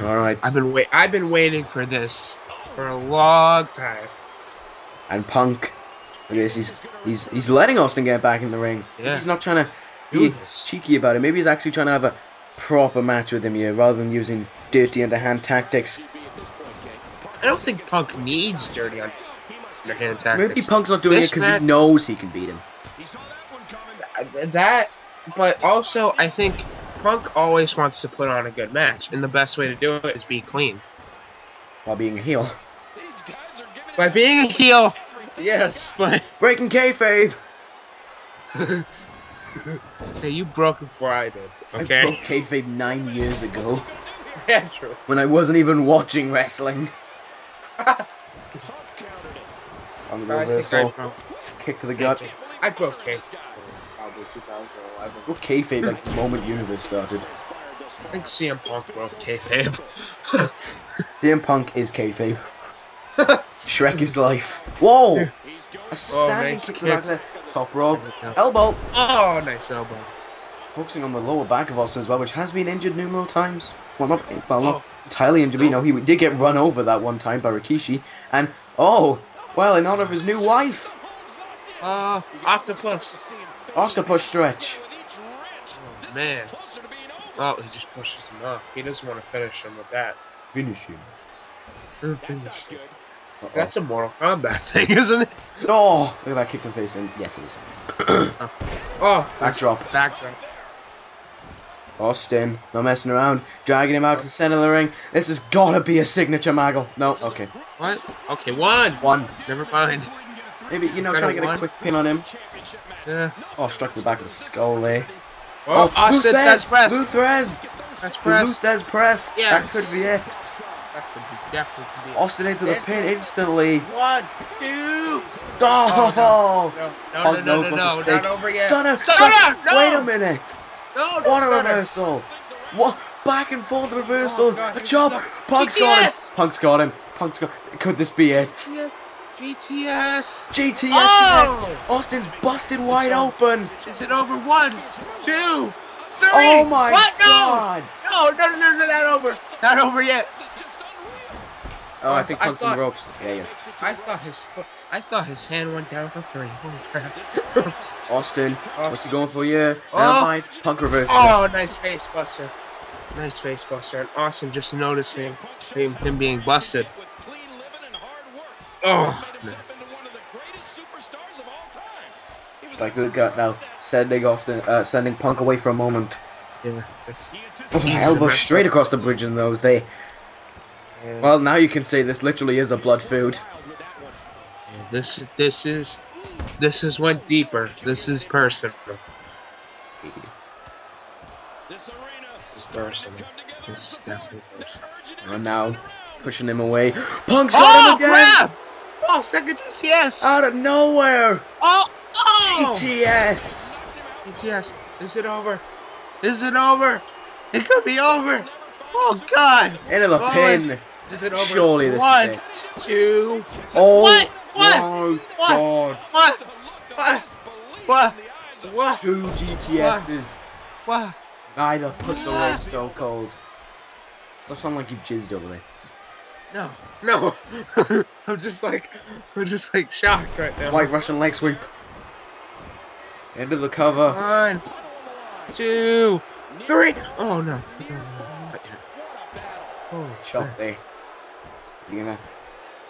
All right. I've been wait. I've been waiting for this for a long time. And Punk, look at this. He's he's he's letting Austin get back in the ring. Yeah. He's not trying to be cheeky about it. Maybe he's actually trying to have a proper match with him here, rather than using dirty underhand tactics. I don't think Punk needs dirty underhand tactics. Maybe Punk's not doing it because he knows he can beat him. That, but also I think Punk always wants to put on a good match, and the best way to do it is be clean. While being a heel. By being a heel, yes, but breaking kayfabe. Hey, you broke it before I did. Okay. I broke kayfabe nine years ago. Yeah, true. When I wasn't even watching wrestling. On the reversal, kick to the gut. I broke kayfabe. two thousand eleven. Go kayfabe like the moment Universe started. I think C M Punk broke kayfabe. C M Punk is kayfabe. Shrek is life. Whoa! A standing kick to the back there. Top rope. Elbow. Oh, nice elbow. Focusing on the lower back of Austin as well, which has been injured numerous times. Well, not, well, not oh. entirely injured. No. You know, he did get run over that one time by Rikishi. And, oh, well, in honor of his new wife. Uh, octopus. Octopus stretch. Oh, man. Well, he just pushes him off. He doesn't want to finish him with that. Finish him. Finish him. Uh-oh. That's a Mortal Kombat thing, isn't it? Oh, look at that, kick to the face, and yes, it is. Oh, backdrop. Backdrop. Austin, no messing around. Dragging him out to the center of the ring. This has gotta be a signature Maggle. No, okay. What? Okay, one. One. Never mind. Maybe, you know, trying to get one. a quick pin on him. Yeah. Oh, struck the back of the skull there. Oh, oh Austin, that's press. Luthes. That's press. Luthes press. Yeah. That could be it. That could be definitely. Austin into the pin instantly. One, two. Oh. No, no, no, no, no, not over yet. Stunner. Stunner. Wait a minute. No, no, what a reversal! What? Back and forth reversals! Oh, a chop! Punk's got him! Punk's got him! Punk's got him! Could this be it? G T S! G T S! G T S oh! Connect! Austin's busted it's wide open! Is it over? One, two, three! Oh my what? No! God! No, no, no, no, no, not over! Not over yet! Oh, I think Punk's in the ropes. Yeah, yes. I thought his foot. I thought his hand went down for three. Holy crap. Austin, oh. what's he going for here? Oh. Never mind. Punk reverse. Oh, nice face buster. Nice face buster. And Austin just noticing him, him being busted. Oh, no. Like we got now sending Austin, uh, sending Punk away for a moment. Yeah. Elbow straight across the bridge in those there. Yeah. Well, now you can say this literally is a blood feud. This this is this is went deeper. This is personal. This is personal. This is definitely personal. And now pushing him away. Punk's got oh, him again. Crap! Oh, second G T S out of nowhere. Oh, oh! G T S. G T S. Is it over? Is it over? It could be over. Oh God! End of a oh, pin. Is it over? Surely this One, is it. Two. Oh. What? What? Oh, God. What? What? What? What? Two G T S's. What? Neither puts away Stone Cold. Stop sounding like you jizzed over there. No. No. I'm just like, I'm just like shocked right now. Like Russian leg sweep. Into the cover. One, two, three. Oh, no. Oh, shot there. Is he gonna...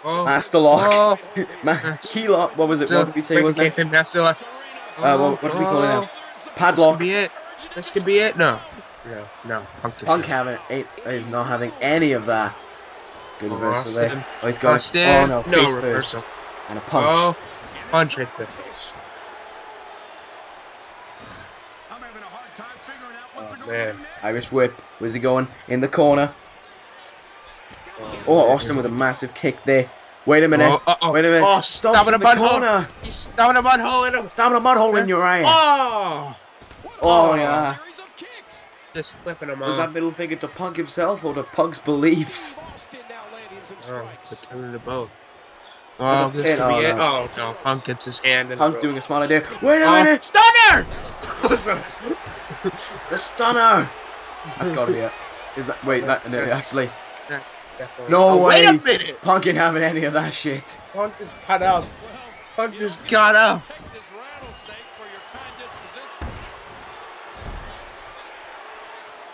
Oh, Master Lock. Oh, Ma key lock. What was it? What did we say was it? Master Lock. Oh, uh, well, what do we call it now? Padlock. This could be it. This could be it. No. No. No. Punk, Punk having it is not having any of that. Good reversal oh, there. Oh, he's got. Austin. Oh no, no face reversal. First. And a punch. Oh, punch into the face. I'm having a hard time figuring out what oh, man. Irish whip. Where's he going? In the corner. Oh, Austin with a massive kick there. Wait a minute. Oh, uh -oh. Wait a minute. Oh, stabbing a mud hole. He's stabbing a mud hole in him. Stabbing a mud hole in your ass. Oh. Oh, yeah. Just flipping him off. Was that middle finger to Punk himself or to Punk's beliefs? Oh, it's to both. Oh, this could be it. Oh, no. Punk gets his hand in Punk the doing a smile idea. Wait a oh. minute. Stunner! The stunner. That's gotta be it. Is that, wait, that, no, actually. Definitely. No oh, way! Wait a minute! Punk ain't having any of that shit. Punk just cut out. Punk just got out.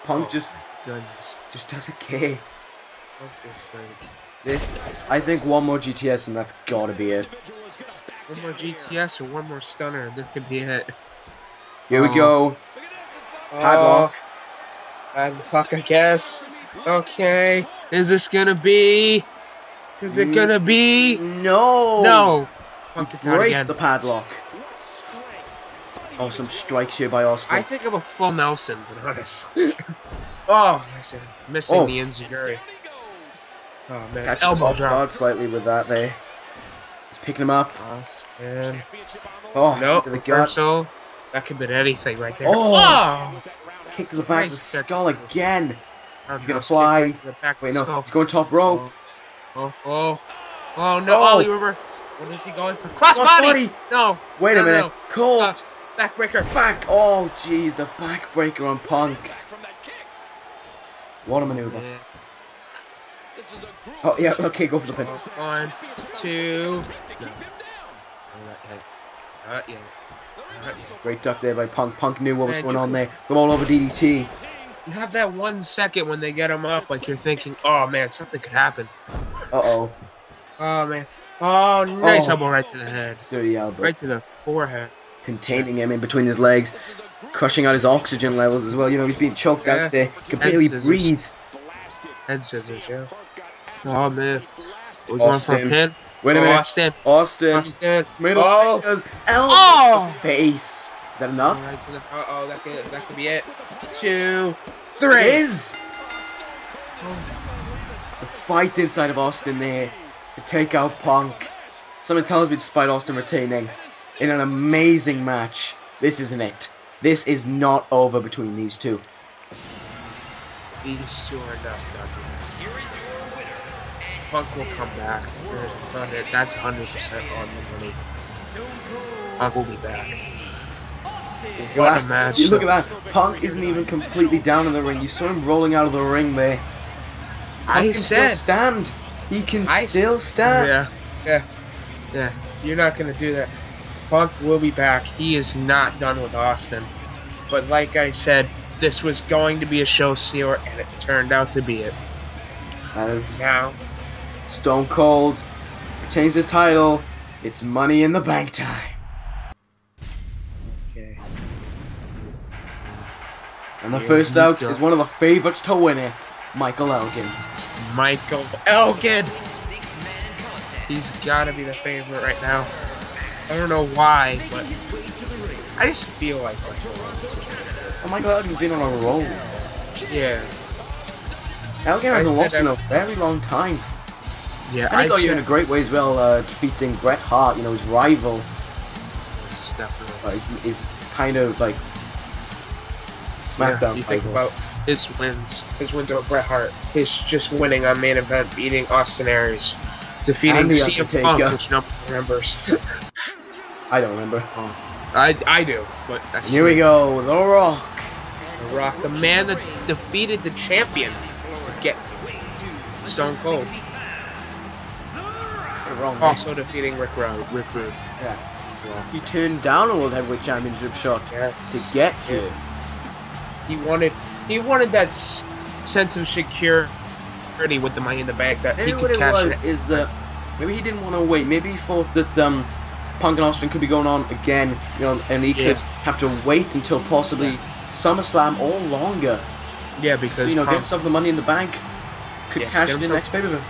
Punk oh, just, just doesn't care. This, I think one more G T S and that's gotta be it. One more G T S or one more stunner, that could be it. Here oh. we go. Padlock. Oh. Padlock, I guess. Okay. Is this gonna be? Is it gonna be? No! No! Punk he breaks the padlock. Oh, some strikes here by Austin. I think of a full Nelson, but honestly. Oh, missing oh. the injury. Oh man, catch elbow drop slightly with that there. He's picking him up. Austin. Oh, nope. Reversal. That could have been anything right there. Oh! Oh. Kick to the back nice of the skull again. He's oh, gonna no, fly. Right to the back Wait, no, he's going top rope. Oh, oh, oh, oh no, oh. Ollie River. What is he going for? Crossbody! No! Wait no, a minute. No. Cold! Uh, backbreaker. Back! Oh, jeez, the backbreaker on Punk. What a maneuver. Yeah. Oh, yeah, okay, go for the pin. One, two. No. Uh, yeah. Uh, yeah. Great duck there by Punk. Punk knew what was and going on there. Go all over D D T. You have that one second when they get him up, like you're thinking, oh man, something could happen. Uh oh. Oh, man. Oh, nice oh. elbow right to the head. Dirty elbow. Right to the forehead. Containing him in between his legs. Crushing out his oxygen levels as well. You know, he's being choked yeah. out there. Can barely breathe. Head scissors, yeah. Oh, man. We're going for a pin. Wait a minute. Austin. Austin. Austin. Middle oh. fingers. Elbow oh. to the face. Is that enough? Right to the, uh oh, that could, that could be it. Two, three. It is. Oh. The fight inside of Austin there. To take out Punk. Someone tells me despite Austin retaining in an amazing match, this isn't it. This is not over between these two. He's sure enough, Dougie. Punk will come back. That's one hundred percent on the money. Punk will be back. What a match. Look at that. Punk isn't even completely down in the ring. You saw him rolling out of the ring there. I can still stand. He can I still stand. Yeah, yeah, yeah. You're not gonna do that. Punk will be back. He is not done with Austin. But like I said, this was going to be a show sealer, and it turned out to be it. That is now. Stone Cold retains his title. It's Money in the Bank time. Okay. And the yeah, first out is one of the favorites to win it. Michael Elgin. Michael Elgin! He's gotta be the favorite right now. I don't know why, but I just feel like Michael Elgin's oh, Michael Elgin's been on a roll. Yeah. Elgin hasn't lost in a very long time. Yeah, and he got you in a great way as well, uh, defeating Bret Hart, you know, his rival. Definitely. Uh, is kind of like SmackDown. Yeah, you think about his wins, his wins over Bret Hart, his just winning on main event, beating Austin Aries, defeating C M Punk, which nobody remembers. I don't remember. Oh. I I do, but that's here we go, The Rock. The Rock, the man that defeated the champion. Get Stone Cold. Wrong, also man. defeating Rick Rude. Rick Rude. Yeah. yeah. He turned down a World Heavyweight Championship shot yes. to get here. Yeah. He wanted. He wanted that sense of security with the Money in the Bank that maybe he could cash in. Maybe what it was is that maybe he didn't want to wait. Maybe he thought that um, Punk and Austin could be going on again, you know, and he yeah. could have to wait until possibly yeah. SummerSlam or longer. Yeah, because you know, Punk, get himself the Money in the Bank, could yeah, cash in the next pay-per-view.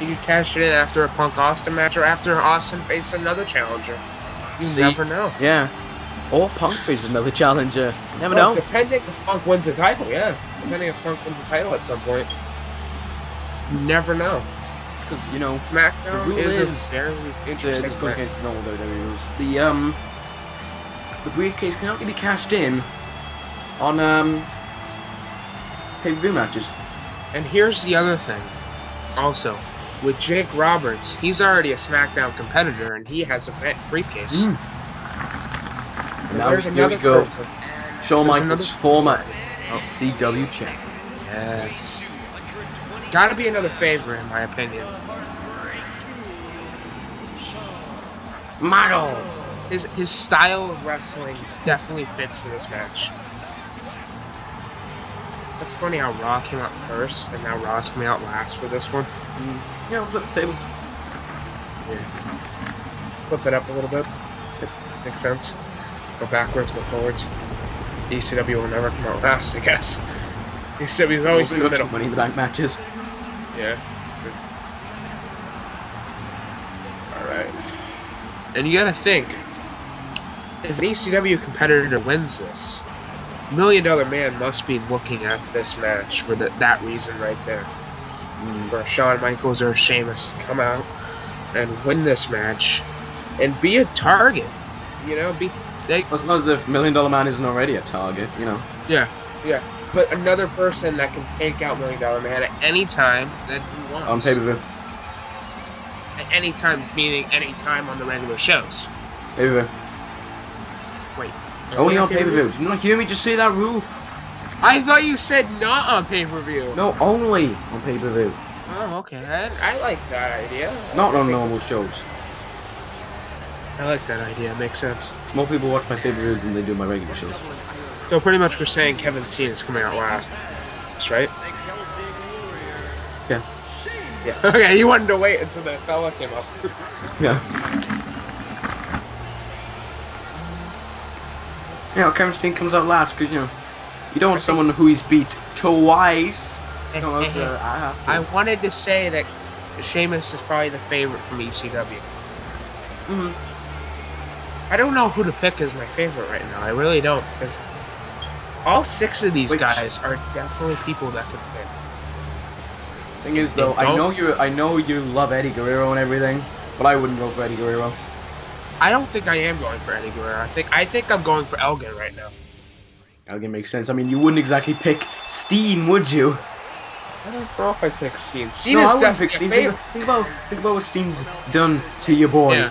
He could cash it in after a Punk Austin match, or after Austin faced another challenger. You See, never know. Yeah. Or Punk faces another challenger. Never well, know. Depending if Punk wins the title, yeah. Depending if Punk wins the title at some point. You never know. Because, you know, SmackDown the rule is, is a very interesting. This goes against normal W W E rules. The um, the briefcase can only be cashed in on um, pay-per-view matches. And here's the other thing, also. With Jake Roberts, he's already a SmackDown competitor, and he has a briefcase. Mm. Now there's here we go. Person. Shawn Michaels, former C W champion. Yes. Gotta be another favorite, in my opinion. Michaels! His, his style of wrestling definitely fits for this match. It's funny how Raw came out first, and now Raw's coming out last for this one. Mm. Yeah, flip the table. Yeah. Flip it up a little bit. It makes sense. Go backwards, go forwards. E C W will never come out last, I guess. E C W is always in the middle. Money in the Bank matches. Yeah. Alright. And you gotta think, if an E C W competitor wins this, Million Dollar Man must be looking at this match for the, that reason right there. Mm. For Shawn Michaels or Sheamus to come out and win this match and be a target. You know, be... They, well, it's not as if Million Dollar Man isn't already a target, you know. Yeah, yeah. But another person that can take out Million Dollar Man at any time that he wants. On pay-per-view. At any time, meaning any time on the regular shows. Pay-per-view. Wait. Only on pay-per-view. Did you not hear me just say that rule? I thought you said not on pay-per-view. No, only on pay-per-view. Oh, okay. I, I like that idea. Not on normal shows. I like that idea. It makes sense. More people watch my pay-per-views than they do my regular shows. So pretty much we're saying Kevin Steen is coming out last. That's right. Yeah. Yeah. Okay, he wanted to wait until that fella came up. Yeah. You know, Kevin Steen comes out last because, you know, you don't want someone who he's beat twice to come out there. I have to. I wanted to say that Sheamus is probably the favorite from E C W. Mm hmm. I don't know who to pick as my favorite right now. I really don't, because all six of these Wait, guys are definitely people that could pick. Thing is, though, I know you. I know you love Eddie Guerrero and everything, but I wouldn't go for Eddie Guerrero. I don't think I am going for Eddie Guerrero. I think I think I'm going for Elgin right now. Elgin makes sense. I mean, you wouldn't exactly pick Steen, would you? I don't know if I pick Steen. Steen no, is I wouldn't pick Steen. Think about, think about think about what Steen's done to your boy. Yeah.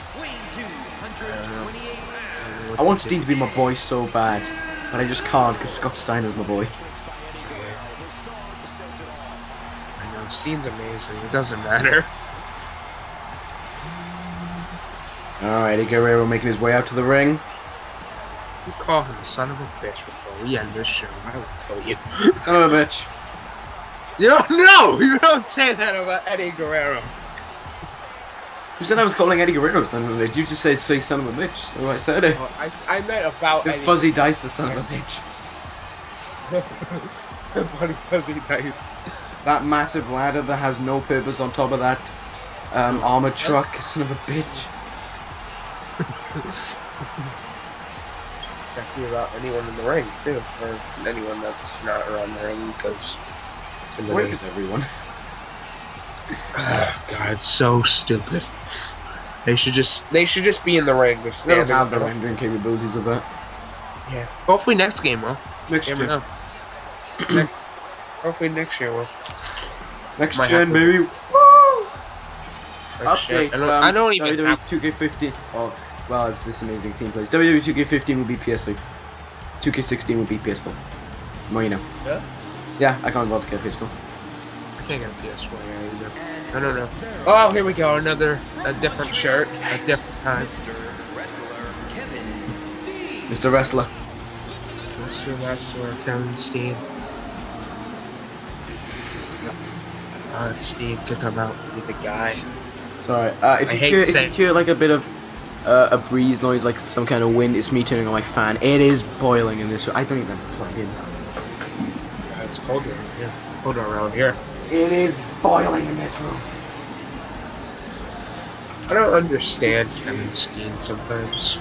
I, I want Steen to be my boy so bad. But I just can't, because Scott Steiner is my boy. I know, Steen's amazing. It doesn't matter. Alright, Eddie Guerrero making his way out to the ring. You call him a son of a bitch before we end this show. I will kill you. Son of a bitch. You don't know! You don't say that about Eddie Guerrero. You said I was calling Eddie Guerrero son of a bitch. You just said say son of a bitch. So I said it. Well, I, I meant about the Eddie Fuzzy Guerrero. Dice the son of a bitch. The bloody Fuzzy Dice. That massive ladder that has no purpose on top of that um, armored truck. That's... Son of a bitch. Exactly about anyone in the ring too. Or anyone that's not around the ring, because it is everyone. Oh, God, it's so stupid. They should just—they should just be in the ring. They don't have the rendering capabilities of that. Yeah. Hopefully next game will. Next year. No. next, hopefully next year will. Next turn, baby. Woo! Update. I don't, um, I don't even W W E have two K fifteen. Oh, well, it's this amazing theme plays. W W E two K fifteen will be P S three. two K sixteen will be P S four. More you know. Yeah. Yeah, I can't go to P S four. I can't get a P S four here either. I don't know. Oh, here we go. Another, a different shirt, a different time. Mister Wrestler. Mister Wrestler, Kevin Steen. Uh, Steen, get him out. Be the guy. Sorry. Uh, if, you hear, if you hear like a bit of uh, a breeze noise, like some kind of wind, it's me turning on my fan. It is boiling in this. I don't even plug in. Yeah, it's cold around here. Cold around here. It is boiling in this room. I don't understand Kevin Steen sometimes.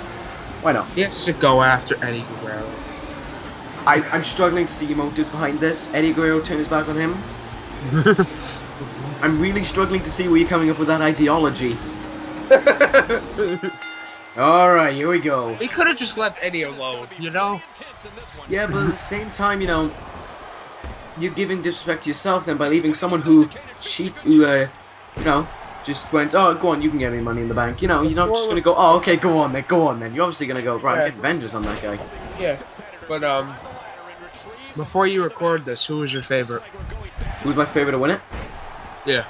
Why not? He has to go after Eddie Guerrero. I, I'm struggling to see emotives behind this. Eddie Guerrero turned his back on him. I'm really struggling to see where you're coming up with that ideology. Alright, here we go. We could have just left Eddie alone, you know? Yeah, but at the same time, you know... You're giving disrespect to yourself then by leaving someone who cheat, who, uh, you know, just went, oh, go on, you can get me Money in the Bank. You know, you're not just gonna go, oh, okay, go on then, go on then. You're obviously gonna go, right, yeah, get vengeance on that guy. Yeah, but, um, before you record this, who was your favorite? Who's my favorite to win it? Yeah.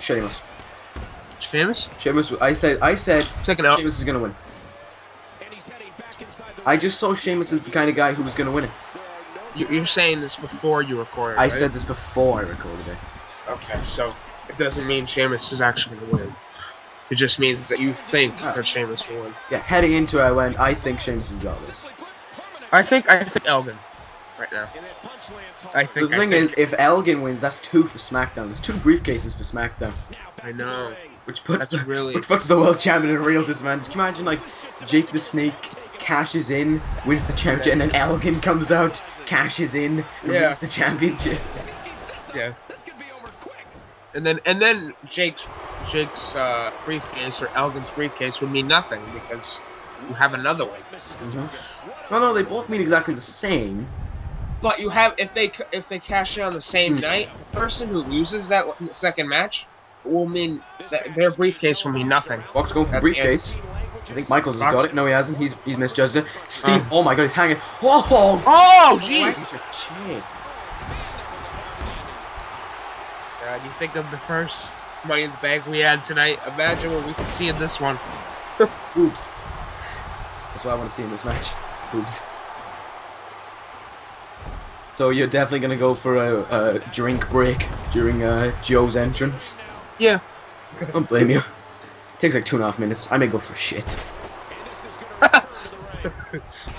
Sheamus. Sheamus? Sheamus, I said, I said, Sheamus is gonna win. I just saw Sheamus as the kind of guy who was gonna win it. You're saying this before you recorded it, I right? said this before I recorded it. Okay, so it doesn't mean Sheamus is actually going to win. It just means that you think oh. that Sheamus will win. Yeah, heading into it, I went, I think Sheamus has got this. I think, I think Elgin, right now. I think, the thing I think. is, if Elgin wins, that's two for SmackDown. There's two briefcases for SmackDown. I know. Which puts, the, really... which puts the world champion in a real disadvantage. Can you imagine, like, Jake the Snake... cashes in, wins the championship, and then Elgin comes out, cashes in, and yeah. wins the championship. Yeah. And then, and then Jake's Jake's uh, briefcase or Elgin's briefcase would mean nothing because you have another one. Mm-hmm. No, no, they both mean exactly the same. But you have if they if they cash in on the same mm. night, the person who loses that second match will mean that their briefcase will mean nothing. What's going for At briefcase? I think Michaels has got it. No, he hasn't. He's he's misjudged it. Steve, um, oh my God, he's hanging. Whoa! Oh, oh jeez! God, you think of the first Money in the Bank we had tonight. Imagine what we could see in this one. Boobs. That's what I want to see in this match. Boobs. So you're definitely going to go for a, a drink break during uh, Joe's entrance? Yeah. I don't blame you. Takes like two and a half minutes. I may go for shit.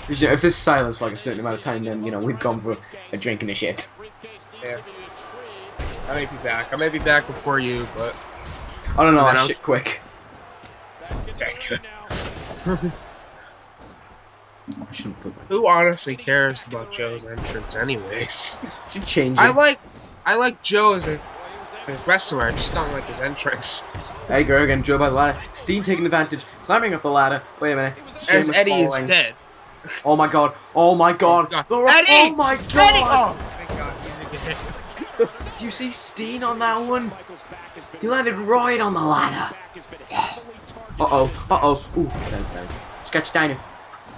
You know, if there's silence for like a certain amount of time, then, you know, we've gone for a drink and a shit. Yeah. I may be back. I may be back before you, but... I don't know, I shit quick. Thank you. I shouldn't put my... Who honestly cares about Joe's entrance anyways? Should change it. I like... I like Joe as a wrestler, I just don't like his entrance. Hey, Gergen, Joe by the ladder. Steen taking advantage, climbing up the ladder. Wait a minute. There's Eddie falling. Is dead. Oh my god. Oh my god. Oh, god. Eddie! Oh my god! Eddie! Oh, thank god. Did you see Steen on that one? He landed right on the ladder. Uh-oh. Uh-oh. Ooh. Scott Steiner.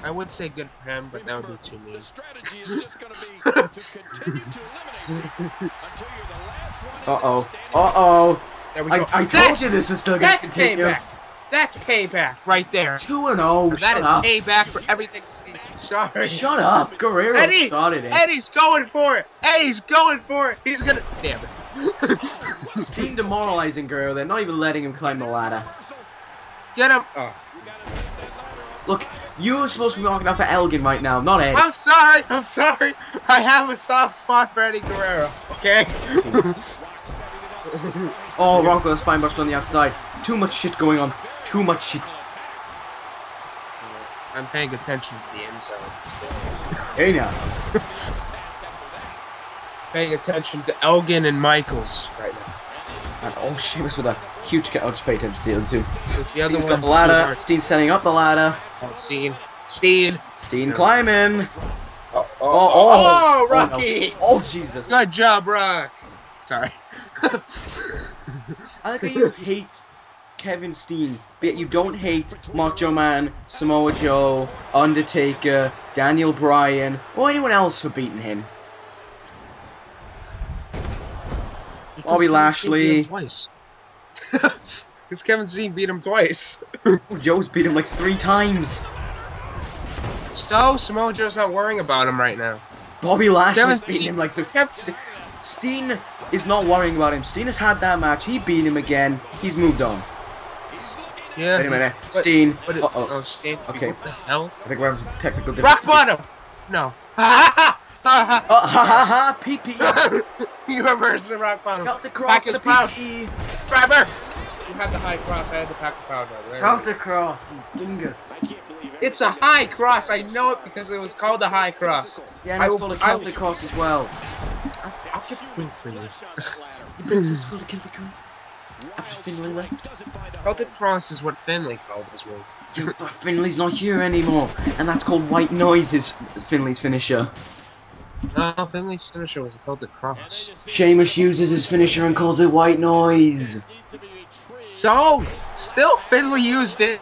I would say good for him, but that would be too mean. Uh-oh. Uh-oh. I, I told you this was still going to continue. Payback. That's payback right there. two and oh. Shut that is up. Payback for everything. Sorry. Shut up. Guerrero Eddie, started it. Eddie's going for it. Eddie's going for it. He's going to... Damn it. He's team demoralizing Guerrero. They're not even letting him climb the ladder. Get him. Oh. Look. You were supposed to be marking out for Elgin right now, not Eddie. I'm sorry, I'm sorry. I have a soft spot for Eddie Guerrero, okay? Oh, Rock with a spine buster on the outside. Too much shit going on. Too much shit. I'm paying attention to the inside. Hey now. Paying attention to Elgin and Michaels right now. And oh, Sheamus with a huge cut. I'll just pay attention to the other two. Steen's got the ladder. Steen's setting up the ladder. Oh, Steen. Steen. Steen no. climbing. Oh, oh, oh, oh, oh Rocky. Oh, no. Oh, Jesus. Good job, Rock. Sorry. I like how you hate Kevin Steen, but you don't hate Macho Man, Samoa Joe, Undertaker, Daniel Bryan, or anyone else for beating him. Bobby Lashley. Because Kevin Steen beat him twice. Joe's beat him like three times. So Samoa Joe's not worrying about him right now. Bobby Lashley's beat him like three. St Steen is not worrying about him. Steen has had that match. He beat him again. He's moved on. Yeah. Wait a minute, but, Steen. But it, uh oh. No, Steen. Okay. What the hell? I think we're having some technical difficulties. Rock bottom. No. Ha ha ha ha! P P E! You reversed the rock bottom. Got to cross the P P E! Driver! You had the high cross, I had the pack of power driver. Got to cross, you dingus. It's a high cross, I know it because it was called a high cross. Yeah, and it's called a counter cross as well. I'll just win for you. You think it's called a counter cross? After Finlay left. Counter cross is what Finlay called his move. Dude, but Finlay's not here anymore. And that's called white noise is Finlay's finisher. No, Finlay's finisher was called the cross. Sheamus uses his finisher and calls it white noise. So, still Finlay used it.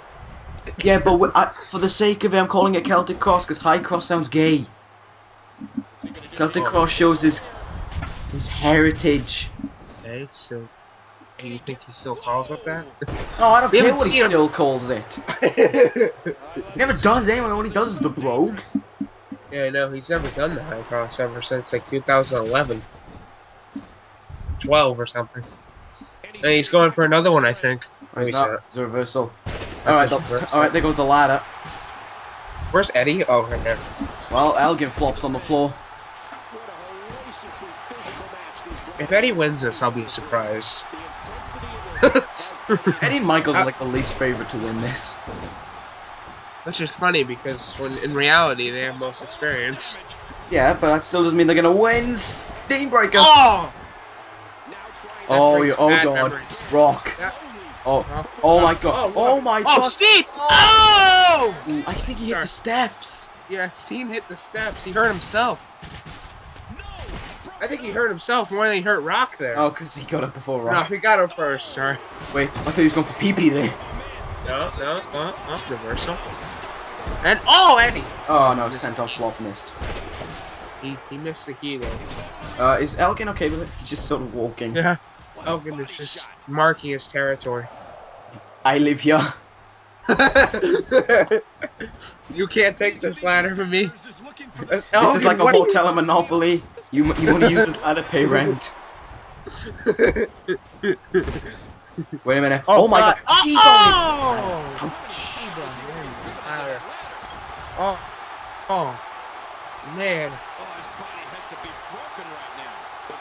Yeah, but I, for the sake of it, I'm calling it Celtic cross because high cross sounds gay. Celtic cross shows his his heritage. Okay, so do you think he still calls it that? No, I don't care what he still calls it. He never does anyway. All he does is the brogue. Yeah, no, he's never done the high cross ever since like two thousand eleven, twelve or something. And he's going for another one, I think. Oh, he's not. It's a reversal. All right, reversal. all right, there goes the ladder. Where's Eddie? Oh, right there. Well, Elgin flops on the floor. If Eddie wins this, I'll be surprised. Eddie Michaels is like the least favorite to win this. Which is funny because, when in reality, they have most experience. Yeah, but that still doesn't mean they're gonna win. Steambreaker. Oh! Oh, you, oh god, memories. Rock. That, oh, no, oh no, my god. Oh, oh my oh, god. Steve! Oh! I think he hit Sorry. the steps. Yeah, Steve hit the steps. He hurt himself. I think he hurt himself more than he hurt Rock there. Oh, because he got up before Rock. No, he got up first. Sorry. Wait, I thought he was going for pee pee there. No, no, no, no, reversal. And oh, Eddie! Oh no, sent off flop missed. He he missed the heel. Uh, is Elgin okay with it? He's just sort of walking. Yeah, Elgin is just marking his territory. I live here. You can't take this ladder from me. This Elgin, is like a hotel you... monopoly. You you want to use this ladder pay rent? Wait a minute. Oh, oh my god. god. Oh! Oh. oh! Oh! Man.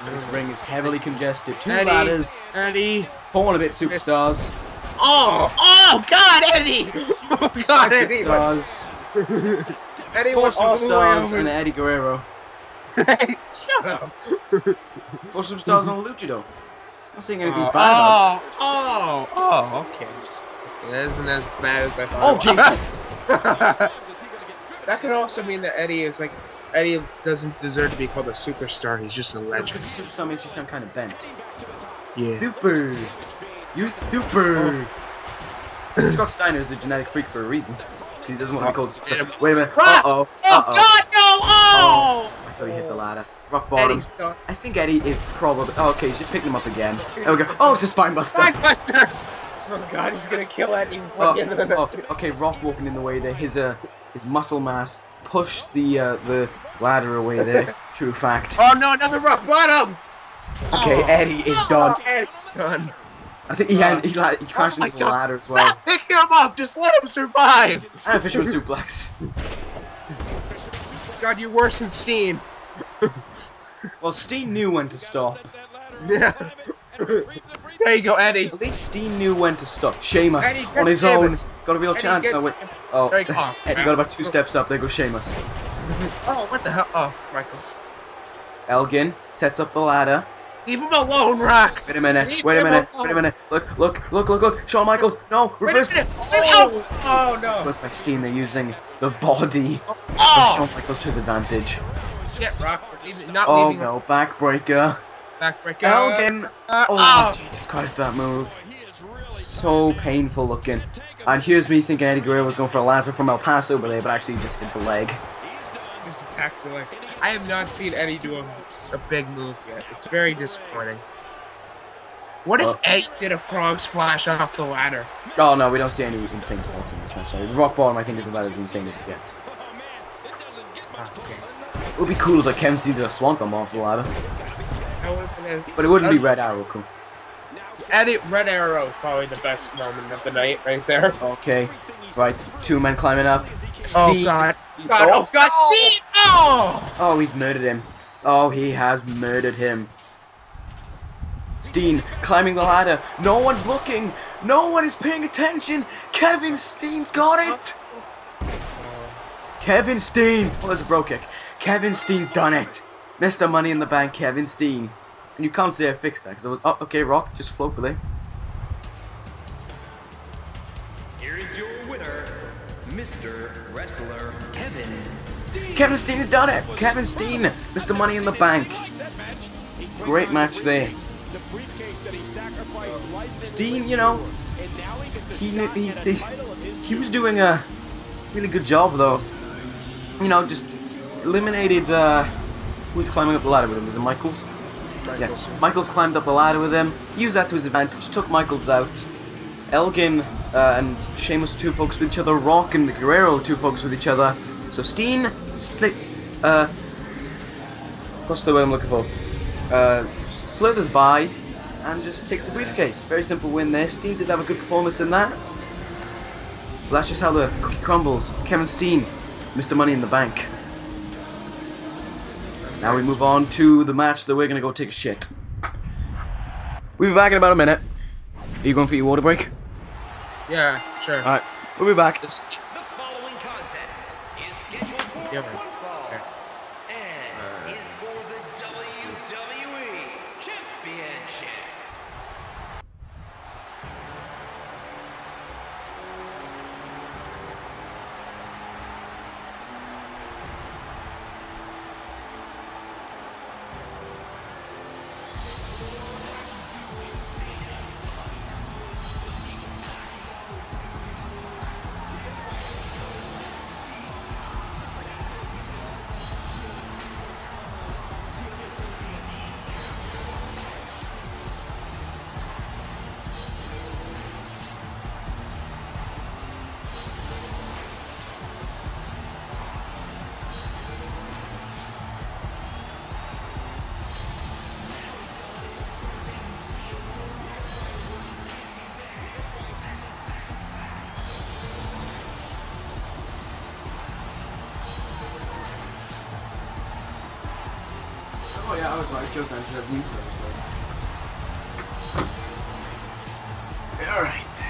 This ring is heavily congested. Two Eddie, ladders. Eddie. Four one a bit superstars. Oh! Oh god, Eddie! Oh god, Eddie! Superstars. Eddie four superstars and Eddie Guerrero. Hey, shut up! Four superstars on Luchido. I'm seeing anything oh, bad. Oh, oh, oh, okay. That isn't as bad as I thought. Oh, Jesus! That could also mean that Eddie is like, Eddie doesn't deserve to be called a superstar. He's just a legend. Because a superstar makes you sound kind of bent. Yeah. Stupid. You stupid. Oh. Scott Steiner is a genetic freak for a reason. He doesn't want to be called superstar. Wait a minute. Uh oh. Uh oh. God no! Oh. oh. I thought he hit the ladder. Rock bottom. I think Eddie is probably. Oh, okay, you should pick him up again. There we go. Oh, it's a spine buster. Spine buster. Oh God, he's gonna kill Eddie before the end of the night. Oh, okay, Roth walking in the way there. His uh, his muscle mass pushed the uh, the ladder away there. True fact. Oh no, another rock bottom. Okay, oh. Eddie is done. Oh, Eddie's done. I think he had, he, he crashed oh into the God. ladder as well. Stop picking him up. Just let him survive. And a fisherman suplex. God, you're worse than Steen. Well, Steen knew when to stop. Yeah. There you go, Eddie. At least Steen knew when to stop. Sheamus Eddie on his Sheamus. own got a real Eddie chance. Gets... Oh, wait. oh. Eddie got about two steps up. There goes Sheamus. Oh, what the hell? Oh, Michaels. Elgin sets up the ladder. Leave him alone, Rock. Wait a minute. Leave wait a minute. Alone. Wait a minute. Look, look, look, look, look. Shawn Michaels. No, reverse. Oh. oh no. Looks like Steen. They're using the body oh. of Shawn Michaels to his advantage. Get Rock. Not oh no, him. backbreaker. Backbreaker. Elgin. Uh, oh, oh, Jesus Christ, that move. So painful looking. And here's me thinking Eddie Guerrero was going for a lasso from El Paso over there, but actually just hit the leg. Just attacks the leg. I have not seen Eddie do a, a big move yet. It's very disappointing. What if uh, Eddie did a frog splash off the ladder? Oh no, we don't see any insane spots in this match. The rock bottom, I think, is about as insane as it gets. Okay. It would be cool if I Kevin Steen did a swanton off the ladder. But it wouldn't be Red Arrow cool. Eddie, Red Arrow is probably the best moment of the night right there. Okay. Right. Two men climbing up. Steve. Oh god. God. Oh god. Oh. Oh. oh, he's murdered him. Oh, he has murdered him. Steen climbing the ladder. No one's looking. No one is paying attention. Kevin Steen's got it. Kevin Steen. Oh, there's a bro kick. Kevin Steen's done it. Mister Money in the Bank, Kevin Steen. And you can't say I fixed that because I was. Oh, okay, Rock, just float with it. Here is your winner, Mister Wrestler Kevin Steen. Kevin Steen's done it. Kevin Steen, Mister Money in the Bank. Great match there. Steen, you know, he he he, he was doing a really good job though. You know, just eliminated. Uh, Who's climbing up the ladder with him? Is it Michaels? Michaels. Yeah. Michaels climbed up the ladder with him. He used that to his advantage. Took Michaels out. Elgin uh, and Sheamus two folks with each other. Rock and Guerrero two folks with each other. So Steen, Slick, uh, what's the word I'm looking for? Uh, slithers by and just takes the briefcase. Very simple win there. Steen did have a good performance in that. But that's just how the cookie crumbles. Kevin Steen, Mister Money in the Bank. Now we move on to the match that we're gonna go take a shit. We'll be back in about a minute. Are you going for your water break? Yeah, sure. Alright, we'll be back. The following contest is scheduled for yeah, one fall yeah. and uh, is for the W W E I was right, Joe's answer of new person. Alright.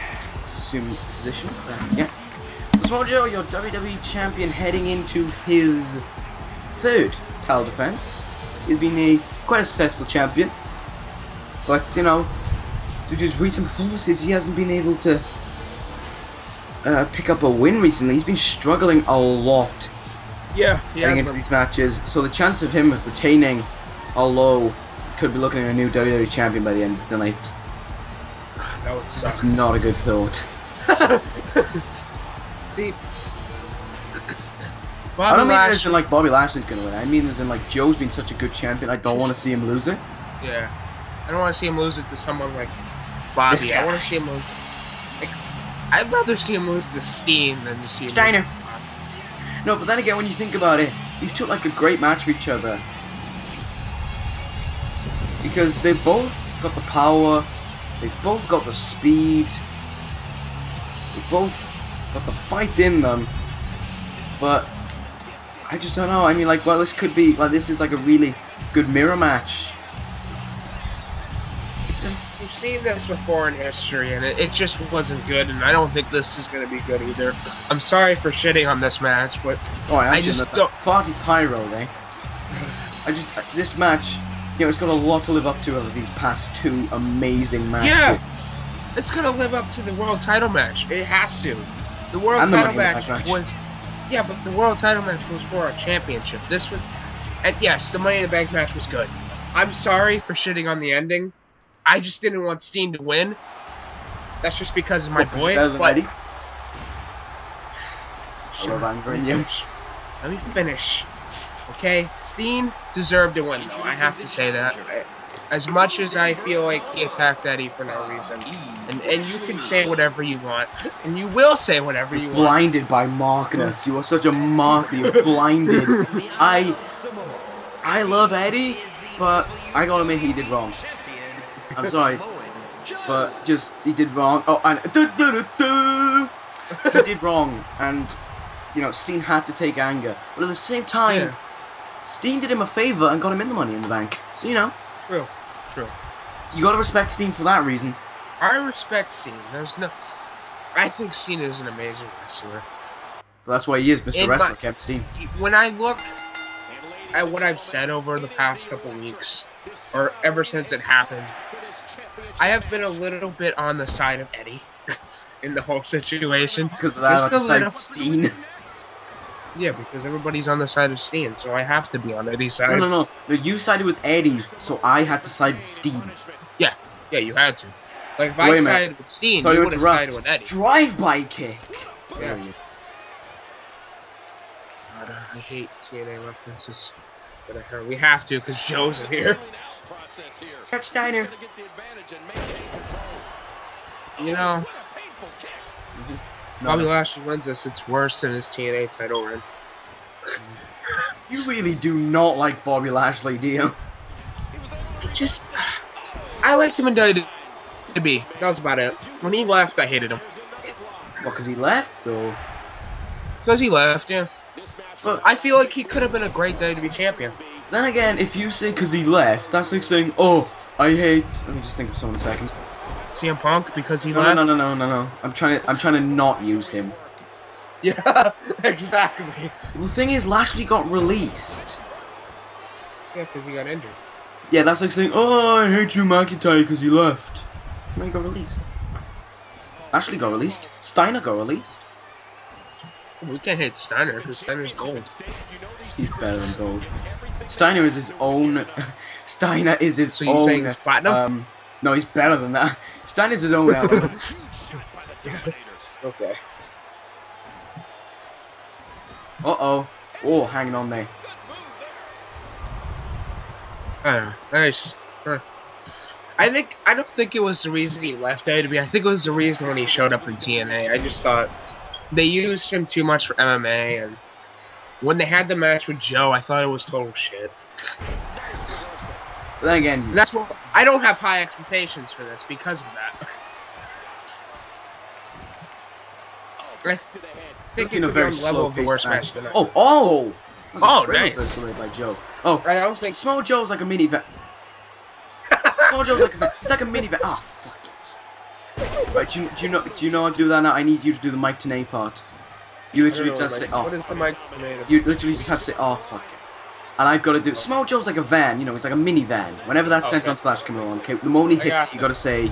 Assume position. Uh, yeah. Samoa Joe, your W W E champion, heading into his third title defense. He's been a quite a successful champion. But, you know, due to his recent performances, he hasn't been able to uh, pick up a win recently. He's been struggling a lot. Yeah, he heading has into been. These matches. So the chance of him retaining, although could be looking at a new W W E champion by the end of the night. That would suck. That's not a good thought. See, Bobby I don't mean Lashley. As in like Bobby Lashley's gonna win. I mean as in like Joe's been such a good champion. I don't want to see him lose it. Yeah, I don't want to see him lose it to someone like Bobby. I want to see him lose. Like, I'd rather see him lose to Steen than to see him Steiner. Lose to Bobby. No, but then again, when you think about it, these two are like a great match for each other because they both got the power, they both got the speed, they both got the fight in them, but I just don't know. I mean, like, well, this could be like this is like a really good mirror match. It's just we've seen this before in history, and it, it just wasn't good. And I don't think this is going to be good either. I'm sorry for shitting on this match, but oh, I, I just don't. Farty pyro, eh? I just I, this match, you know, it's got a lot to live up to over these past two amazing matches. Yeah, it's gonna live up to the world title match. It has to. The world I'm title the match, match was, yeah, but the world title match was for a championship. This was, and yes, the Money in the Bank match was good. I'm sorry for shitting on the ending. I just didn't want Steen to win. That's just because of my oh, boy. But Eddie. Sure, let me finish. Let me finish. Okay, Steen deserved to win, though. I have to say that. I, as much as I feel like he attacked Eddie for no reason. And and you can say whatever you want. And you will say whatever you blinded want. Blinded by Markness. You are such a mark. You're blinded. I I love Eddie, but I gotta admit he did wrong. I'm sorry. But just, he did wrong. Oh, and duh, duh, duh, duh. He did wrong. And, you know, Steen had to take anger. But at the same time, yeah. Steen did him a favor and got him in the Money in the Bank. So, you know. True. True. You gotta respect Steen for that reason. I respect Steen. There's no. I think Steen is an amazing wrestler. But that's why he is Mister In Wrestler, Kevin Steen. When I look at what I've said over the past couple weeks, or ever since it happened, I have been a little bit on the side of Eddie in the whole situation. Because of that, on the side of Steen. Yeah, because everybody's on the side of Steen, so I have to be on Eddie's side. No, no, no. No, you sided with Eddie, so I had to side with Steen. Yeah, yeah, you had to. Like, if Wait I sided with Steen, so you would have sided with Eddie. Drive-by kick! Yeah. God, I hate T N A references. But I heard we have to, because Joe's in here. Chuck Steiner. You know... Mm-hmm. No. Bobby Lashley wins us, it's worse than his T N A title win. You really do not like Bobby Lashley, do you? I just... I liked him in W W E. That was about it. When he left, I hated him. Well, because he left, though? Because he left, yeah. But I feel like he could have been a great W W E champion. Then again, if you say because he left, that's like saying, oh, I hate... Let me just think of someone a second. C M Punk because he no, left. No, no, no, no, no, no. I'm trying to, I'm trying to not use him. Yeah, exactly. The thing is, Lashley got released. Yeah, because he got injured. Yeah, that's like saying, "Oh, I hate you, McIntyre," because he left. No, he got released. Lashley got released. Steiner got released. We can't hate Steiner because Steiner's gold. He's better than gold. Steiner is his own. Steiner is his so you're own. Saying it's platinum? Um, No, he's better than that. Stan is his own element. Okay. Uh-oh. Oh, hanging on there. Uh, nice. Uh, I think I don't think it was the reason he left W W E. I think it was the reason when he showed up in T N A. I just thought they used him too much for M M A, and when they had the match with Joe, I thought it was total shit. Then again, that's what I don't have high expectations for this because of that. I think it's on the level of the worst match tonight. Oh, oh! Oh, nice. By Joe. Oh, right, I was thinking Samoa Joe's like a mini vet. Samoa Joe's like a, he's like a mini vet. Ah, oh, fuck it. Right, do you, do you know do you know how to do that now? I need you to do the Mike Tenay part. You literally just say off. What is the Mike Tenay? You literally just have to say, oh, fuck it. And I've got to do. Samoa Joe's like a van, you know, it's like a mini van. Whenever that okay. Senton Splash comes along, okay, the moment he hits, got you got to say.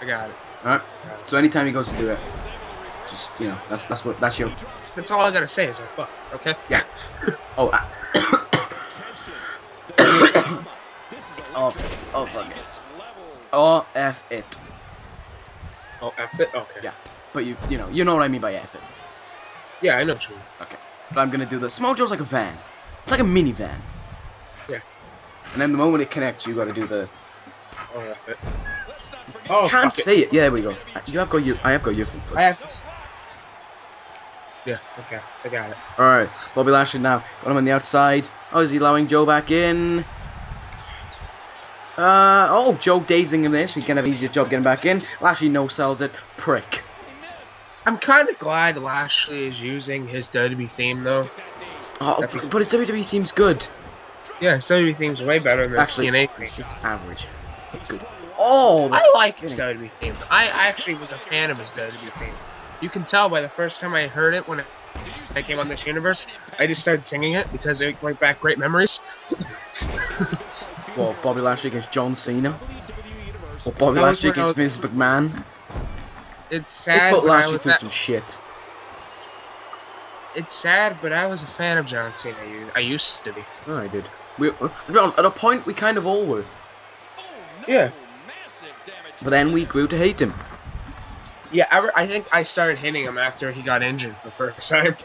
I got it. All right. Got it. So anytime he goes to do it, just you know, that's that's what that's your. That's all I gotta say is like fuck. Okay. Yeah. Oh. I... it's off. Oh fuck it. Oh f it. Oh f it. Okay. Yeah. But you you know you know what I mean by f it. Yeah, I know what you mean. Okay. But I'm gonna do this. Samoa Joe's like a van. It's like a minivan. Yeah. And then the moment it connects, you gotta do the. Oh, F it. Oh, can't say it. it. Yeah, there we go. You have got you. I have got you. I have to. Yeah. Okay. I got it. All right. Bobby Lashley now. Got him on the outside. Oh, is he allowing Joe back in? Uh oh. Joe dazing him there, so he's gonna have an easier job getting back in. Lashley no sells it. Prick. I'm kind of glad Lashley is using his W W E theme though. Oh, but, but his W W E theme's good. Yeah, his W W E theme's way better than actually, his C N A theme. It's average. It's good. Oh, I like his W W E theme. I actually was a fan of his W W E theme. You can tell by the first time I heard it when it, I came on this universe, I just started singing it because it brought back great memories. Well, Bobby Lashley against John Cena. Or Bobby Lashley against Vince McMahon. It's sad. They put Lashley through some shit. It's sad, but I was a fan of John Cena. I used to be. Oh, I did. We, at a point, we kind of all were. Yeah. But then we grew to hate him. Yeah, I, I think I started hating him after he got injured for the first time.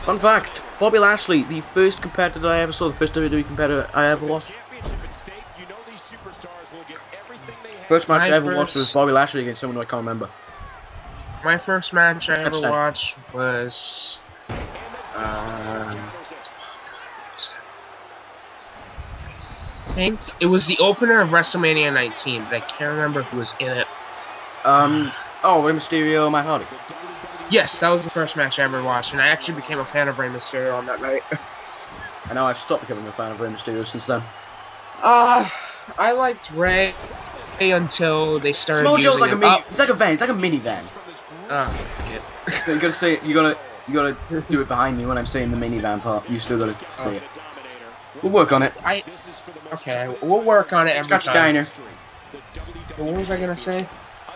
Fun fact, Bobby Lashley, the first competitor I ever saw, the first W W E competitor I ever watched. First match I ever watched was Bobby Lashley against someone who I can't remember. My first match I ever watched was... Um, I think it was the opener of WrestleMania nineteen, but I can't remember who was in it. Um, oh, Rey Mysterio, Matt Hardy. Yes, that was the first match I ever watched, and I actually became a fan of Rey Mysterio on that night. I know I've stopped becoming a fan of Rey Mysterio since then. Uh, I liked Rey until they started Samoa Joe's like a mini. It's like a van. It's like a minivan. Oh, yeah. You gotta say it. You gotta, you gotta do it behind me when I'm saying the minivan part. You still gotta say it. We'll work on it. I, okay, we'll work on it every Scott time. Scott Steiner. What was I gonna say?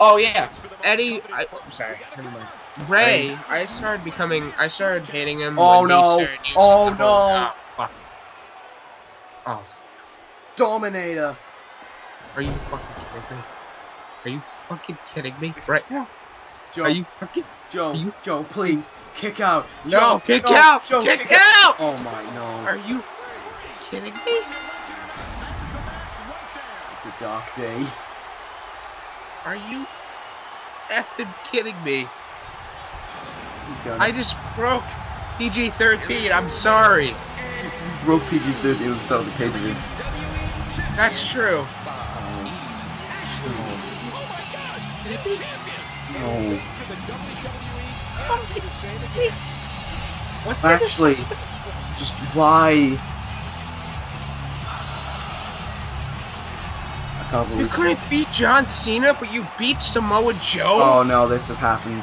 Oh yeah, Eddie. I, oh, I'm sorry. Never mind. Rey, I started becoming. I started hating him. Oh when no! He started using oh no! Oh, fuck. Oh. Dominator. Are you fucking kidding me? Are you fucking kidding me right now? Joe, are you fucking? Joe, you? Joe, please kick out. Joe, no, kick no, out. Joe, kick, kick out. out. Oh my no! Are you? Kidding me? It's a dark day. Are you effing kidding me? I just broke P G thirteen. I'm sorry. You broke P G thirteen and started the pay-per-view. That's true. No. What's actually, just why? You couldn't beat John Cena, but you beat Samoa Joe? Oh no, this has happened.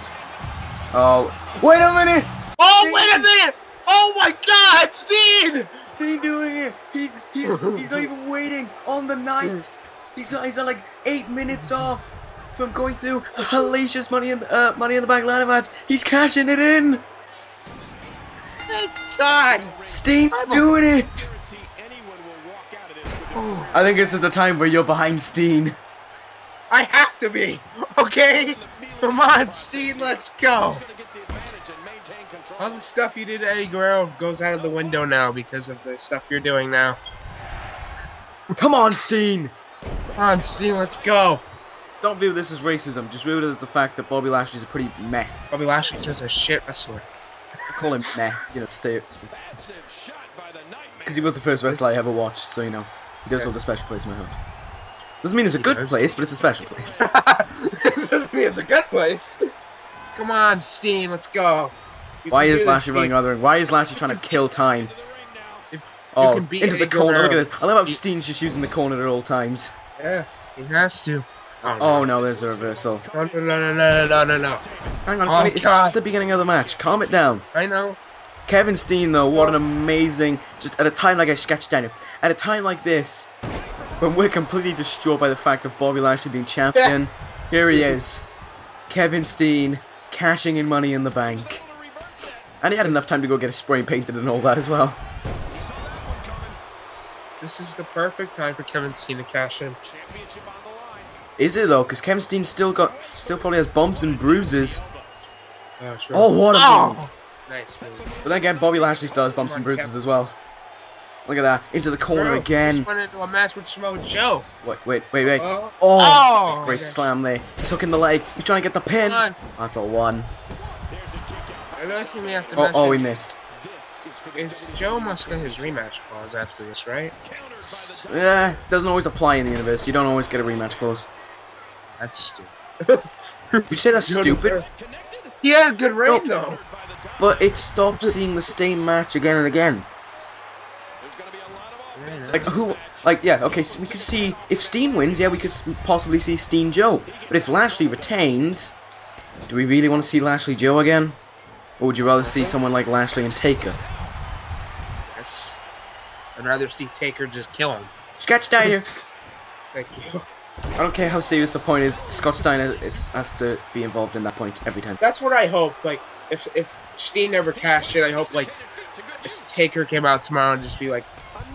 Oh, wait a minute! Oh, Steen. wait a minute! Oh my god, Steen! Steen doing it! He, he's, he's not even waiting on the night! He's got, he's got like eight minutes off from going through a hellacious Money in, uh, Money in the Bank ladder match. He's cashing it in! Thank god! Steen's I'm doing it! Oh. I think this is a time where you're behind Steen. I have to be, okay? Come on, Steen, let's go. All the stuff you did to Eddie Guerrero goes out of the window now because of the stuff you're doing now. Come on, Steen. Come on, Steen, let's go. Don't view this as racism. Just view it as the fact that Bobby Lashley's a pretty meh. Bobby Lashley's just a shit wrestler. I call him meh, you know, stay. Because he was the first wrestler I ever watched, so you know. He does hold a special place in my heart. Doesn't mean it's a good place, but it's a special place. Doesn't mean it's a good place. Come on, Steen, let's go. Why is Lashley running out of the ring? Why is Lashley trying to kill time? Oh, into the corner. Look at this. I love how Steen's just using the corner at all times. Yeah, he has to. Oh, oh no. no, there's a reversal. No, no, no, no, no, no, no. Hang on, Sonny, oh, it's just the beginning of the match. Calm it down. I know. Kevin Steen, though, what an amazing... Just at a time like I sketched down, at a time like this, when we're completely distraught by the fact of Bobby Lashley being champion, yeah. Here he is. Kevin Steen, cashing in Money in the Bank. And he had enough time to go get his spray painted and all that as well. This is the perfect time for Kevin Steen to cash in. Is it though? Because Kevin Steen still got, still probably has bumps and bruises. Oh, sure. Oh what a oh! Nice move. But then again, Bobby Lashley still has bumps on, and bruises Kevin. as well. Look at that, into the corner Bro, again. Just went into a match with Samoa Joe. Wait, wait, wait, wait. Uh-oh. Oh, oh, great gosh. slam there. He's hooking the leg. He's trying to get the pin. That's a one. I really think we have to. Oh, oh, we missed. Is Joe must get his rematch clause after this, right? Yeah, doesn't always apply in the universe. You don't always get a rematch clause. That's stupid. You say that's stupid? He had a good reign, though. But it stops seeing the same match again and again. Yeah, like, who... Like, yeah, okay, so we could see... If Steen wins, yeah, we could possibly see Steen Joe. But if Lashley retains... Do we really want to see Lashley Joe again? Or would you rather see someone like Lashley and Taker? Yes. I'd rather see Taker just kill him. Scott Steiner! Thank you. I don't care how serious the point is, Scott Steiner is, has to be involved in that point every time. That's what I hoped. Like, if if Steen never cashed in, I hope, like, Taker came out tomorrow and just be like,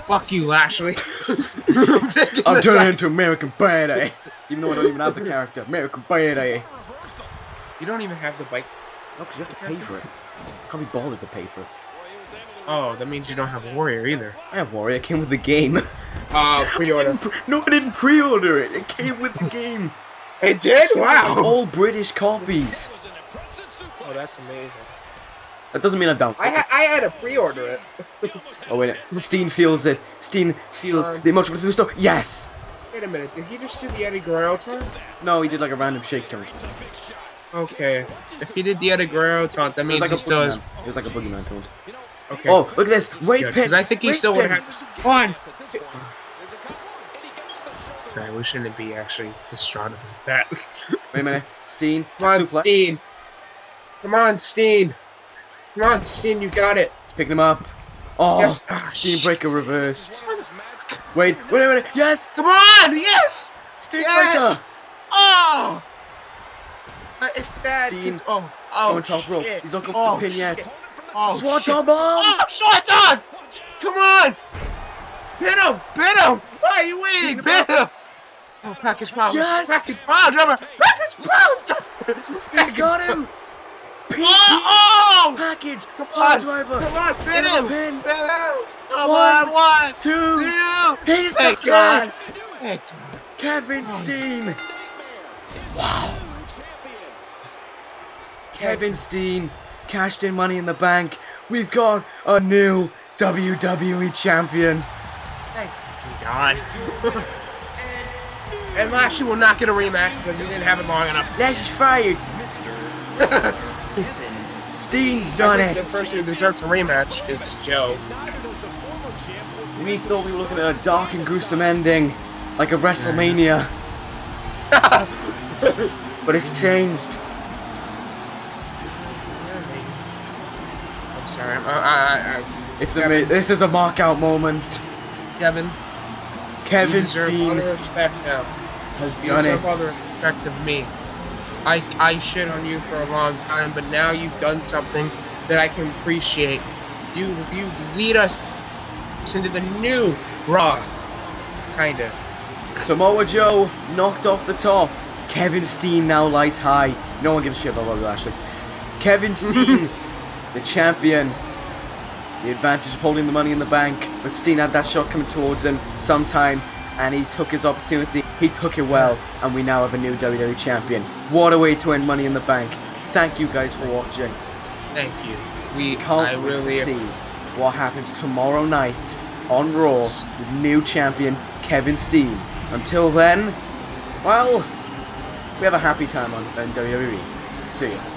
fuck you, Lashley. I'm, I'm turning into American Badass. Even though I don't even have the character. American Badass. You don't even have the bike. Oh, because you have to pay for it. Can't be bothered to pay for it. Oh, that means you don't have Warrior either. I have Warrior. It came with the game. Uh, pre-order. No, I didn't pre-order it. It came with the game. It did? Wow. All British copies. Oh, that's amazing. That doesn't mean I'm down. I, ha I had to pre-order it. Oh, wait. Steen feels it. Steen feels um, the emotion with the stuff. Yes. Wait a minute. Did he just do the Eddie Guerrero turn? No, he did like a random shake turn. Okay, if he did the Eddie Guerrero taunt, that means like he still is... It was like a boogeyman taunt. Okay. Oh, look at this! Rape pin! Because I think he still would have... One! Sorry, we shouldn't be actually distraught about that. Wait a minute. Steen. Come on, Steen! Come on, Steen! Come on, Steen, you got it! Let's pick them up. Oh, yes. Oh Steen shit. Breaker reversed. Wait, wait a minute! Yes! Come on! Yes! Steen yes. Breaker! Oh! It's sad. He's, oh, oh, on top rope. He's not going for oh, the pin yet. Shit. Oh, Swanton bomb! Oh, Swanton! Come on! Pin him! Pin him! Why are you waiting? Pin him! Oh, package pound! Yes! Package pound! Package pound! Steve's got him! Pin! Oh! Oh. Package! Come on! Driver. Come on! Pin him! Pin him! Come on! One, two, two. He's Thank God. God! Kevin Steen! Wow! Kevin Steen cashed in Money in the Bank. We've got a new W W E champion. Thank God. And Lashley will not get a rematch because he didn't have it long enough. Lashley's fired. Mister Steen's done I think it. The person who deserves a rematch is Joe. We thought we were looking at a dark and gruesome ending, like a WrestleMania. But it's changed. Sorry, I'm, I, I, I, it's Kevin, a this is a mark-out moment. Kevin, Kevin Steen respect now. has you done it. All the respect of me. I I shit on you for a long time, but now you've done something that I can appreciate. You you lead us into the new Raw, kinda. Samoa Joe knocked off the top. Kevin Steen now lies high. No one gives a shit about Bobby Lashley. Kevin Steen. The champion, the advantage of holding the Money in the Bank, but Steen had that shot coming towards him sometime, and he took his opportunity, he took it well, and we now have a new W W E champion. What a way to end Money in the Bank. Thank you guys for watching. Thank you. We can't I wait really to see what happens tomorrow night on Raw with new champion Kevin Steen. Until then, well, we have a happy time on, on W W E. See ya.